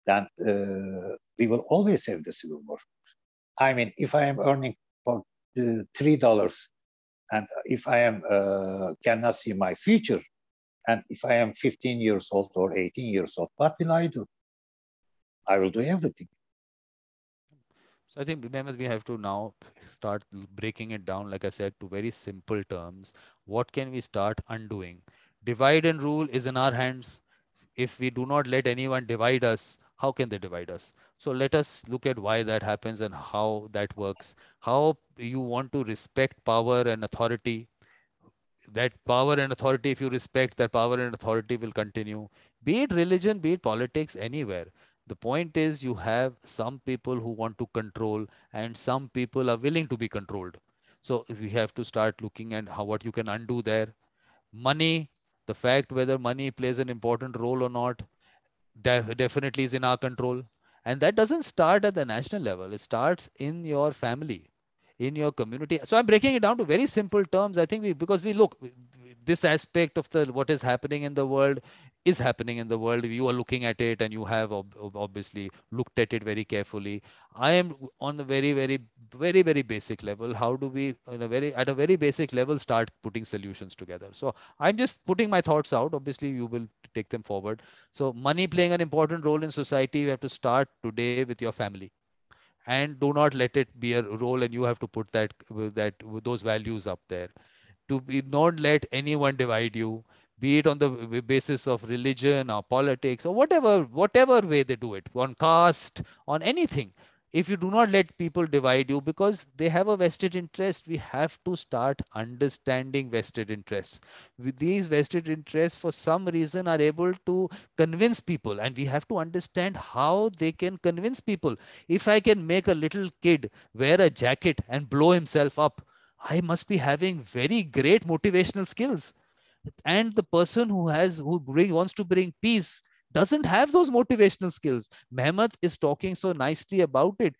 then uh, we will always have the civil war. I mean, if I am earning for three dollars and if I am uh, cannot see my future, and if I am fifteen years old or eighteen years old, what will I do? I will do everything. So I think, Mehmet, we have to now start breaking it down, like I said, to very simple terms. What can we start undoing? Divide and rule is in our hands. If we do not let anyone divide us, how can they divide us? So let us look at why that happens and how that works. How you want to respect power and authority. That power and authority, if you respect that power and authority, will continue. Be it religion, be it politics, anywhere. The point is you have some people who want to control and some people are willing to be controlled. So we have to start looking at how what you can undo there. Money, the fact whether money plays an important role or not, def- definitely is in our control. And that doesn't start at the national level. It starts in your family, in your community. So I'm breaking it down to very simple terms. I think we, because we look, this aspect of the what is happening in the world is happening in the world. You are looking at it and you have ob obviously looked at it very carefully. I am on the very, very, very, very basic level. How do we, on a very, at a very basic level, start putting solutions together? So I'm just putting my thoughts out. Obviously, you will take them forward. So money playing an important role in society, you have to start today with your family. And do not let it be a role, and you have to put that, that those values up there. To be, not let anyone divide you, be it on the basis of religion or politics or whatever, whatever way they do it, on caste, on anything. if you do not let people divide you, because they have a vested interest, we have to start understanding vested interests. With these vested interests, for some reason, are able to convince people, and we have to understand how they can convince people. If I can make a little kid wear a jacket and blow himself up, I must be having very great motivational skills. And the person who has who bring, wants to bring peace doesn't have those motivational skills. Mehmet is talking so nicely about it,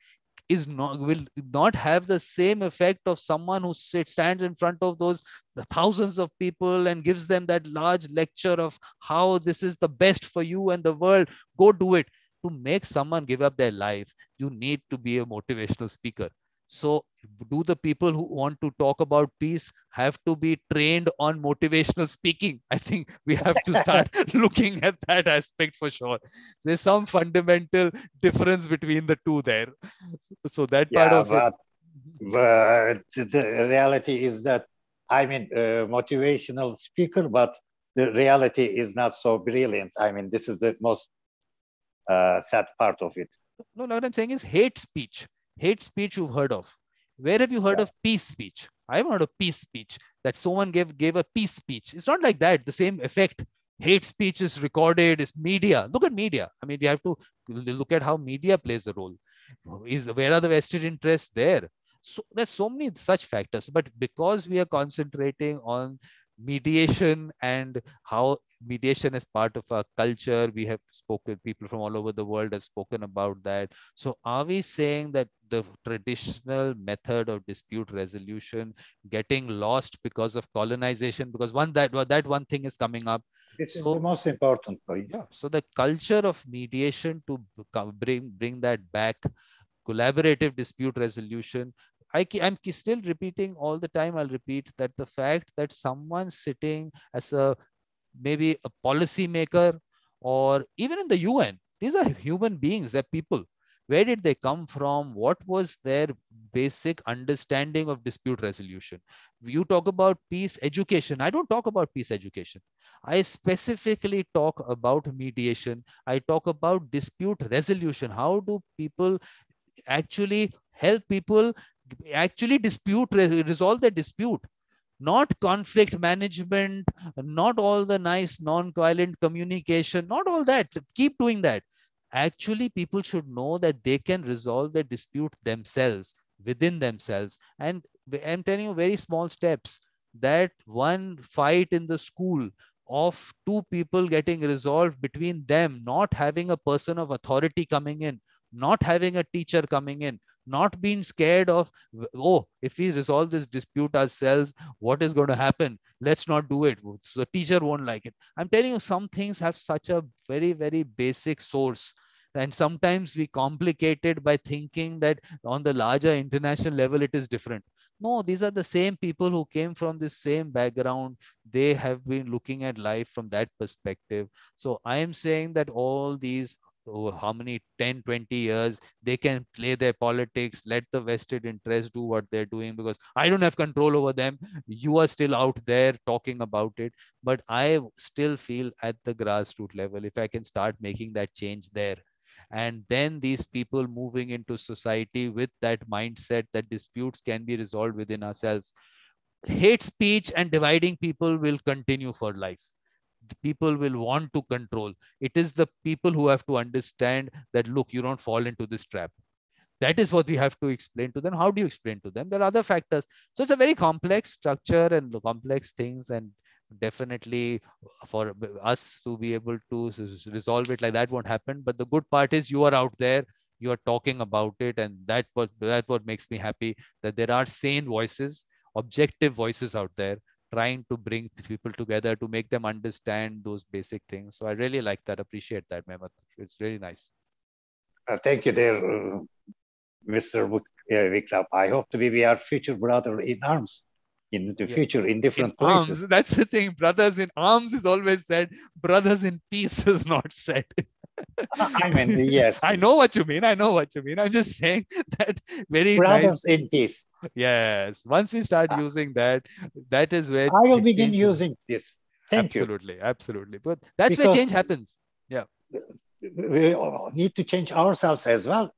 is not, will not have the same effect of someone who sits, stands in front of those the thousands of people and gives them that large lecture of how this is the best for you and the world, go do it. To make someone give up their life, you need to be a motivational speaker. So do the people who want to talk about peace have to be trained on motivational speaking? I think we have to start looking at that aspect for sure. There's some fundamental difference between the two there. So that yeah, part of but, it. But the reality is that, I mean, uh, motivational speaker, but the reality is not so brilliant. I mean, this is the most uh, sad part of it. No, no, what I'm saying is hate speech. Hate speech you've heard of. Where have you heard yeah. of peace speech? I've heard of peace speech, that someone gave, gave a peace speech. It's not like that, the same effect. Hate speech is recorded, it's media. Look at media. I mean, we have to look at how media plays a role. Is, where are the vested interests there? So there's so many such factors, but because we are concentrating on mediation and how mediation is part of our culture, we have spoken, people from all over the world have spoken about that. So are we saying that the traditional method of dispute resolution getting lost because of colonization, because one that that one thing is coming up? This is so, the most important point. Yeah, so the culture of mediation to bring bring that back, collaborative dispute resolution. I, I'm still repeating all the time, I'll repeat that the fact that someone sitting as a maybe a policy maker or even in the U N, these are human beings, they're people. Where did they come from? What was their basic understanding of dispute resolution? You talk about peace education. I don't talk about peace education. I specifically talk about mediation. I talk about dispute resolution. How do people actually help people actually dispute, resolve the dispute, not conflict management, not all the nice non-violent communication, not all that. Keep doing that. Actually, people should know that they can resolve the dispute themselves, within themselves. And I'm telling you very small steps, that one fight in the school of two people getting resolved between them, not having a person of authority coming in, not having a teacher coming in, not being scared of, oh, if we resolve this dispute ourselves, what is going to happen? Let's not do it. So the teacher won't like it. I'm telling you, some things have such a very, very basic source. And sometimes we complicate it by thinking that on the larger international level, it is different. No, these are the same people who came from the same background. They have been looking at life from that perspective. So I am saying that all these over how many ten, twenty years, they can play their politics, let the vested interests do what they're doing, because I don't have control over them. You are still out there talking about it. But I still feel at the grassroots level, if I can start making that change there, and then these people moving into society with that mindset that disputes can be resolved within ourselves. Hate speech and dividing people will continue for life. People will want to control. It is the people who have to understand that, look, you don't fall into this trap. That is what we have to explain to them. How do you explain to them? There are other factors. So it's a very complex structure and complex things. And definitely for us to be able to resolve it like that won't happen. But the good part is you are out there, you are talking about it. And that what, that what makes me happy, that there are sane voices, objective voices out there, trying to bring people together to make them understand those basic things. So I really like that, appreciate that, Mehmet. It's really nice. Uh, thank you there, uh, Mister Vikram. I hope to be we are future brother in arms in the yeah. future in different in places. Arms. That's the thing. Brothers in arms is always said. Brothers in peace is not said. I mean, yes. I know what you mean. I know what you mean. I'm just saying that very Brothers nice. in peace. Yes. Once we start uh, using that, that is where I will begin using happens. this. Thank absolutely, you. Absolutely. But that's because where change happens. Yeah. We need to change ourselves as well.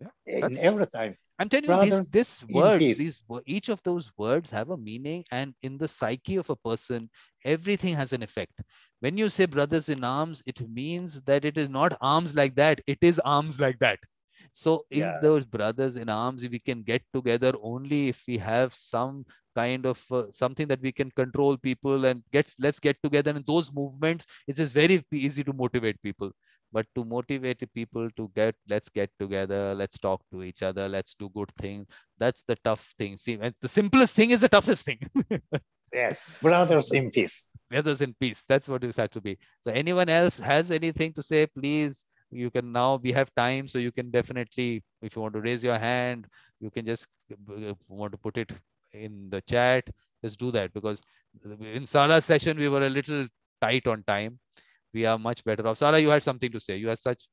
Yeah. That's, every time. I'm telling Rather you, these, this words, these, each of those words have a meaning, and in the psyche of a person, everything has an effect. When you say brothers in arms, it means that it is not arms like that. It is arms like that. So in yeah. those brothers in arms, we can get together only if we have some kind of uh, something that we can control people and gets, let's get together. And those movements, it is very easy to motivate people. But to motivate people to get, let's get together, let's talk to each other, let's do good things. That's the tough thing. See, and the simplest thing is the toughest thing. Yes, brothers in peace. Brothers in peace. That's what it had to be. So anyone else has anything to say, please, you can now, we have time. So you can definitely, if you want to raise your hand, you can just want to put it in the chat. Just do that, because in Sarah's session, we were a little tight on time. We are much better off. Sarah, you had something to say. You are such,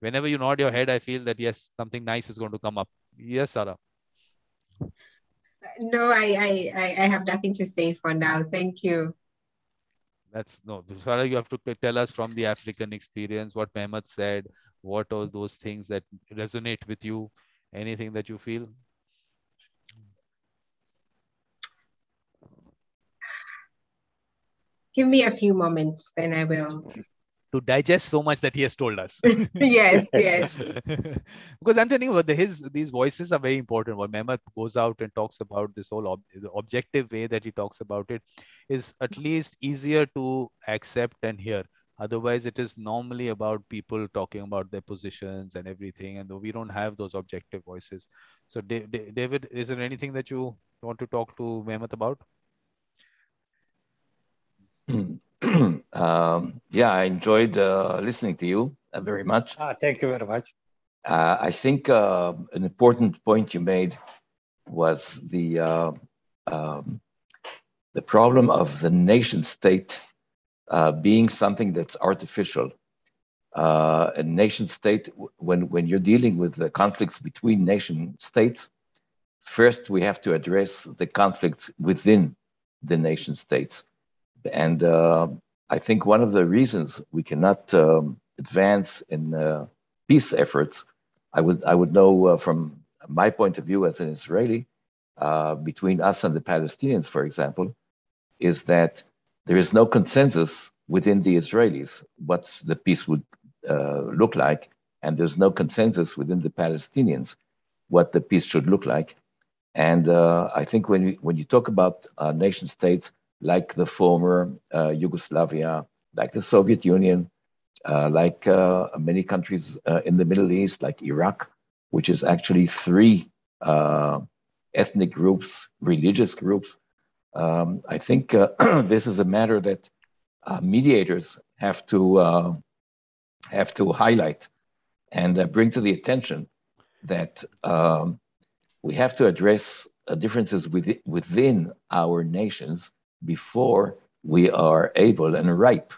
whenever you nod your head, I feel that, yes, something nice is going to come up. Yes, Sarah. No, I, I, I have nothing to say for now. Thank you. That's no, Sarah, you have to tell us from the African experience, what Mehmet said, what are those things that resonate with you, anything that you feel. Give me a few moments, then I will. To digest so much that he has told us. Yes, yes. Because I'm telling you, his, these voices are very important. What Mehmet goes out and talks about, this whole ob the objective way that he talks about it, is at least easier to accept and hear. Otherwise, it is normally about people talking about their positions and everything. And though we don't have those objective voices. So D D David, is there anything that you want to talk to Mehmet about? um, yeah, I enjoyed uh, listening to you uh, very much. Ah, thank you very much. Uh, I think uh, an important point you made was the uh, um, the problem of the nation state uh, being something that's artificial. Uh, a nation state, when when you're dealing with the conflicts between nation states, first we have to address the conflicts within the nation states. And uh, I think one of the reasons we cannot um, advance in uh, peace efforts, I would I would know uh, from my point of view as an Israeli, uh, between us and the Palestinians, for example, is that there is no consensus within the Israelis what the peace would uh, look like, and there's no consensus within the Palestinians what the peace should look like. And uh, I think when we, when you talk about uh, nation states, like the former uh, Yugoslavia, like the Soviet Union, uh, like uh, many countries uh, in the Middle East, like Iraq, which is actually three uh, ethnic groups, religious groups. Um, I think uh, this is a matter that uh, mediators have to uh, have to highlight and uh, bring to the attention that um, we have to address uh, differences within, within our nations before we are able and ripe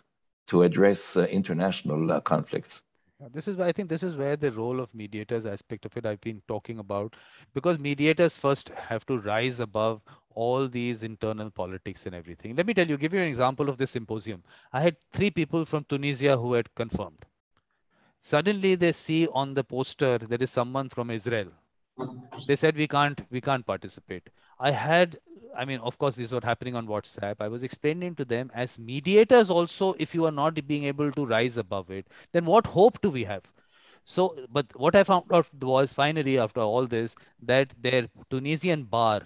to address uh, international uh, conflicts. This is, I think this is where the role of mediators aspect of it I've been talking about, because mediators first have to rise above all these internal politics and everything. Let me tell you, give you an example of this symposium. I had three people from Tunisia who had confirmed. Suddenly they see on the poster, there is someone from Israel. They said, we can't, we can't participate. I had, I mean, of course, this is what happening on WhatsApp. I was explaining to them as mediators also, if you are not being able to rise above it, then what hope do we have? So, but what I found out was finally after all this, that their Tunisian bar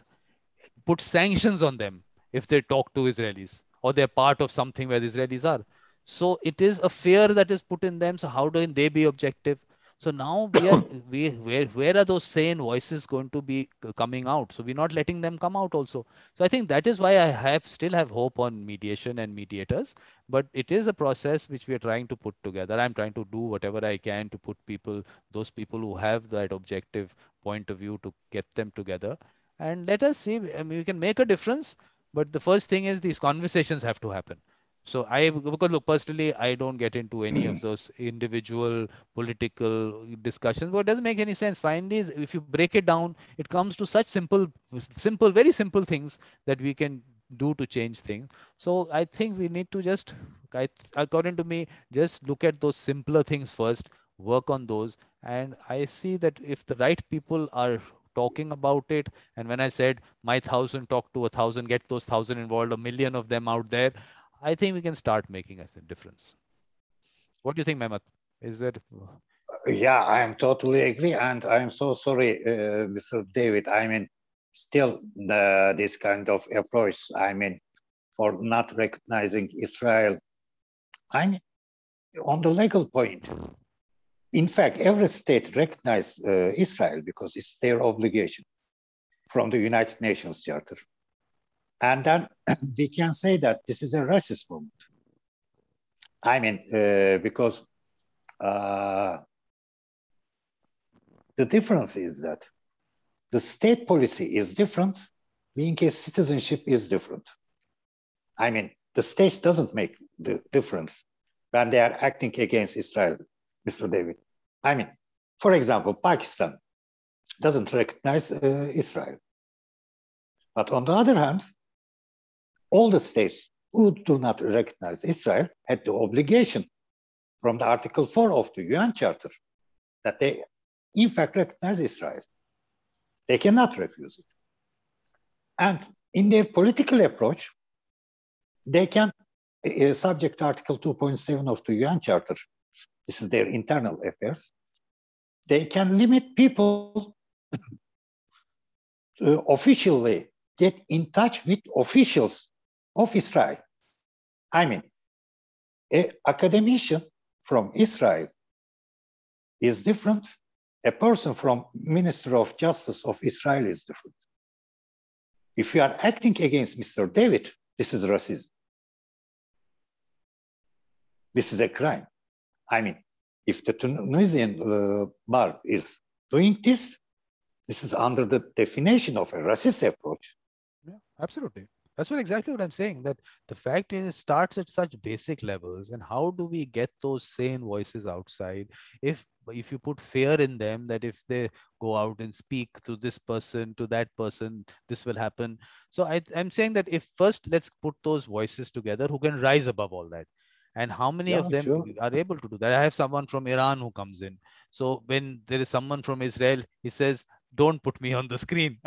put sanctions on them if they talk to Israelis or they're part of something where the Israelis are. So it is a fear that is put in them. So how do they be objective? So now we are, we, where, where are those sane voices going to be coming out? So we're not letting them come out also. So I think that is why I have still have hope on mediation and mediators, but it is a process which we are trying to put together. I'm trying to do whatever I can to put people, those people who have that objective point of view, to get them together. And let us see, I mean, we can make a difference, but the first thing is these conversations have to happen. So I, because look, personally, I don't get into any of those individual political discussions, but it doesn't make any sense. Finally, if you break it down, it comes to such simple, simple, very simple things that we can do to change things. So I think we need to just, according to me, just look at those simpler things first, work on those, And I see that if the right people are talking about it, and when I said my thousand talk to a thousand, get those thousand involved, a million of them out there, I think we can start making a difference. What do you think, Mehmet? Is that? Yeah, I am totally agree. And I'm so sorry, uh, Mister David. I mean, still the, this kind of approach, I mean, for not recognizing Israel. I mean, on the legal point, in fact, every state recognizes uh, Israel because it's their obligation from the United Nations Charter. And then we can say that this is a racist moment. I mean, uh, because uh, the difference is that the state policy is different, being a citizenship is different. I mean, the state doesn't make the difference when they are acting against Israel. Mister David, I mean, for example, Pakistan doesn't recognize uh, Israel. But on the other hand, all the states who do not recognize Israel had the obligation from the Article four of the U N Charter that they, in fact, recognize Israel. They cannot refuse it. And in their political approach, they can, uh, subject to Article two point seven of the U N Charter, this is their internal affairs, they can limit people to officially get in touch with officials of Israel. I mean, an academician from Israel is different. A person from Minister of Justice of Israel is different. If you are acting against Mister David, this is racism. This is a crime. I mean, if the Tunisian uh, bar is doing this, this is under the definition of a racist approach. Yeah, absolutely. That's what exactly what I'm saying, that the fact is it starts at such basic levels. And how do we get those sane voices outside? If if you put fear in them, that if they go out and speak to this person, to that person, this will happen. So I, I'm saying that if first let's put those voices together who can rise above all that. And how many yeah, of them sure. are able to do that? I have someone from Iran who comes in. So when there is someone from Israel, he says, don't put me on the screen.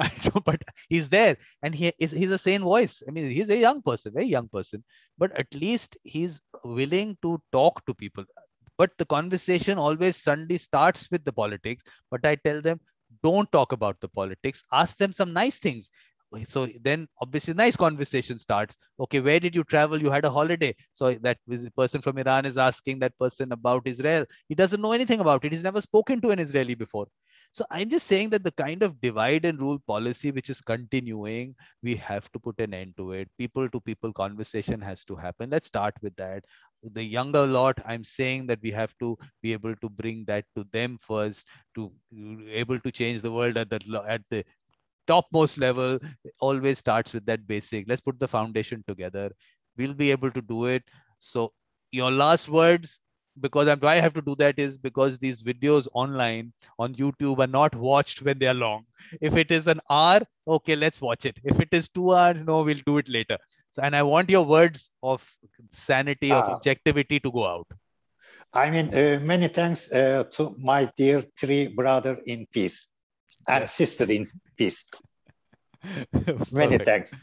But he's there and he is, he's a sane voice. I mean, he's a young person, very young person, but at least he's willing to talk to people. But the conversation always suddenly starts with the politics. But I tell them, don't talk about the politics. Ask them some nice things. So then obviously nice conversation starts. Okay, where did you travel? You had a holiday. So that person from Iran is asking that person about Israel. He doesn't know anything about it. He's never spoken to an Israeli before. So I'm just saying that the kind of divide and rule policy which is continuing, we have to put an end to it. People to people conversation has to happen. Let's start with that. The younger lot, I'm saying that we have to be able to bring that to them first, to be able to change the world at the, at the topmost level. Always starts with that basic. Let's put the foundation together. We'll be able to do it. So your last words, because I'm, why I have to do that is because these videos online on YouTube are not watched when they are long. If it is an hour, okay, let's watch it. If it is two hours, no, we'll do it later. So, and I want your words of sanity, of uh, objectivity to go out. I mean, uh, many thanks uh, to my dear three brother in peace and yes. sister in peace. Many thanks.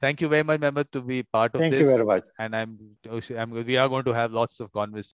Thank you very much, Mehmet, to be part of Thank this. Thank you very much. And I'm, I'm, we are going to have lots of conversations.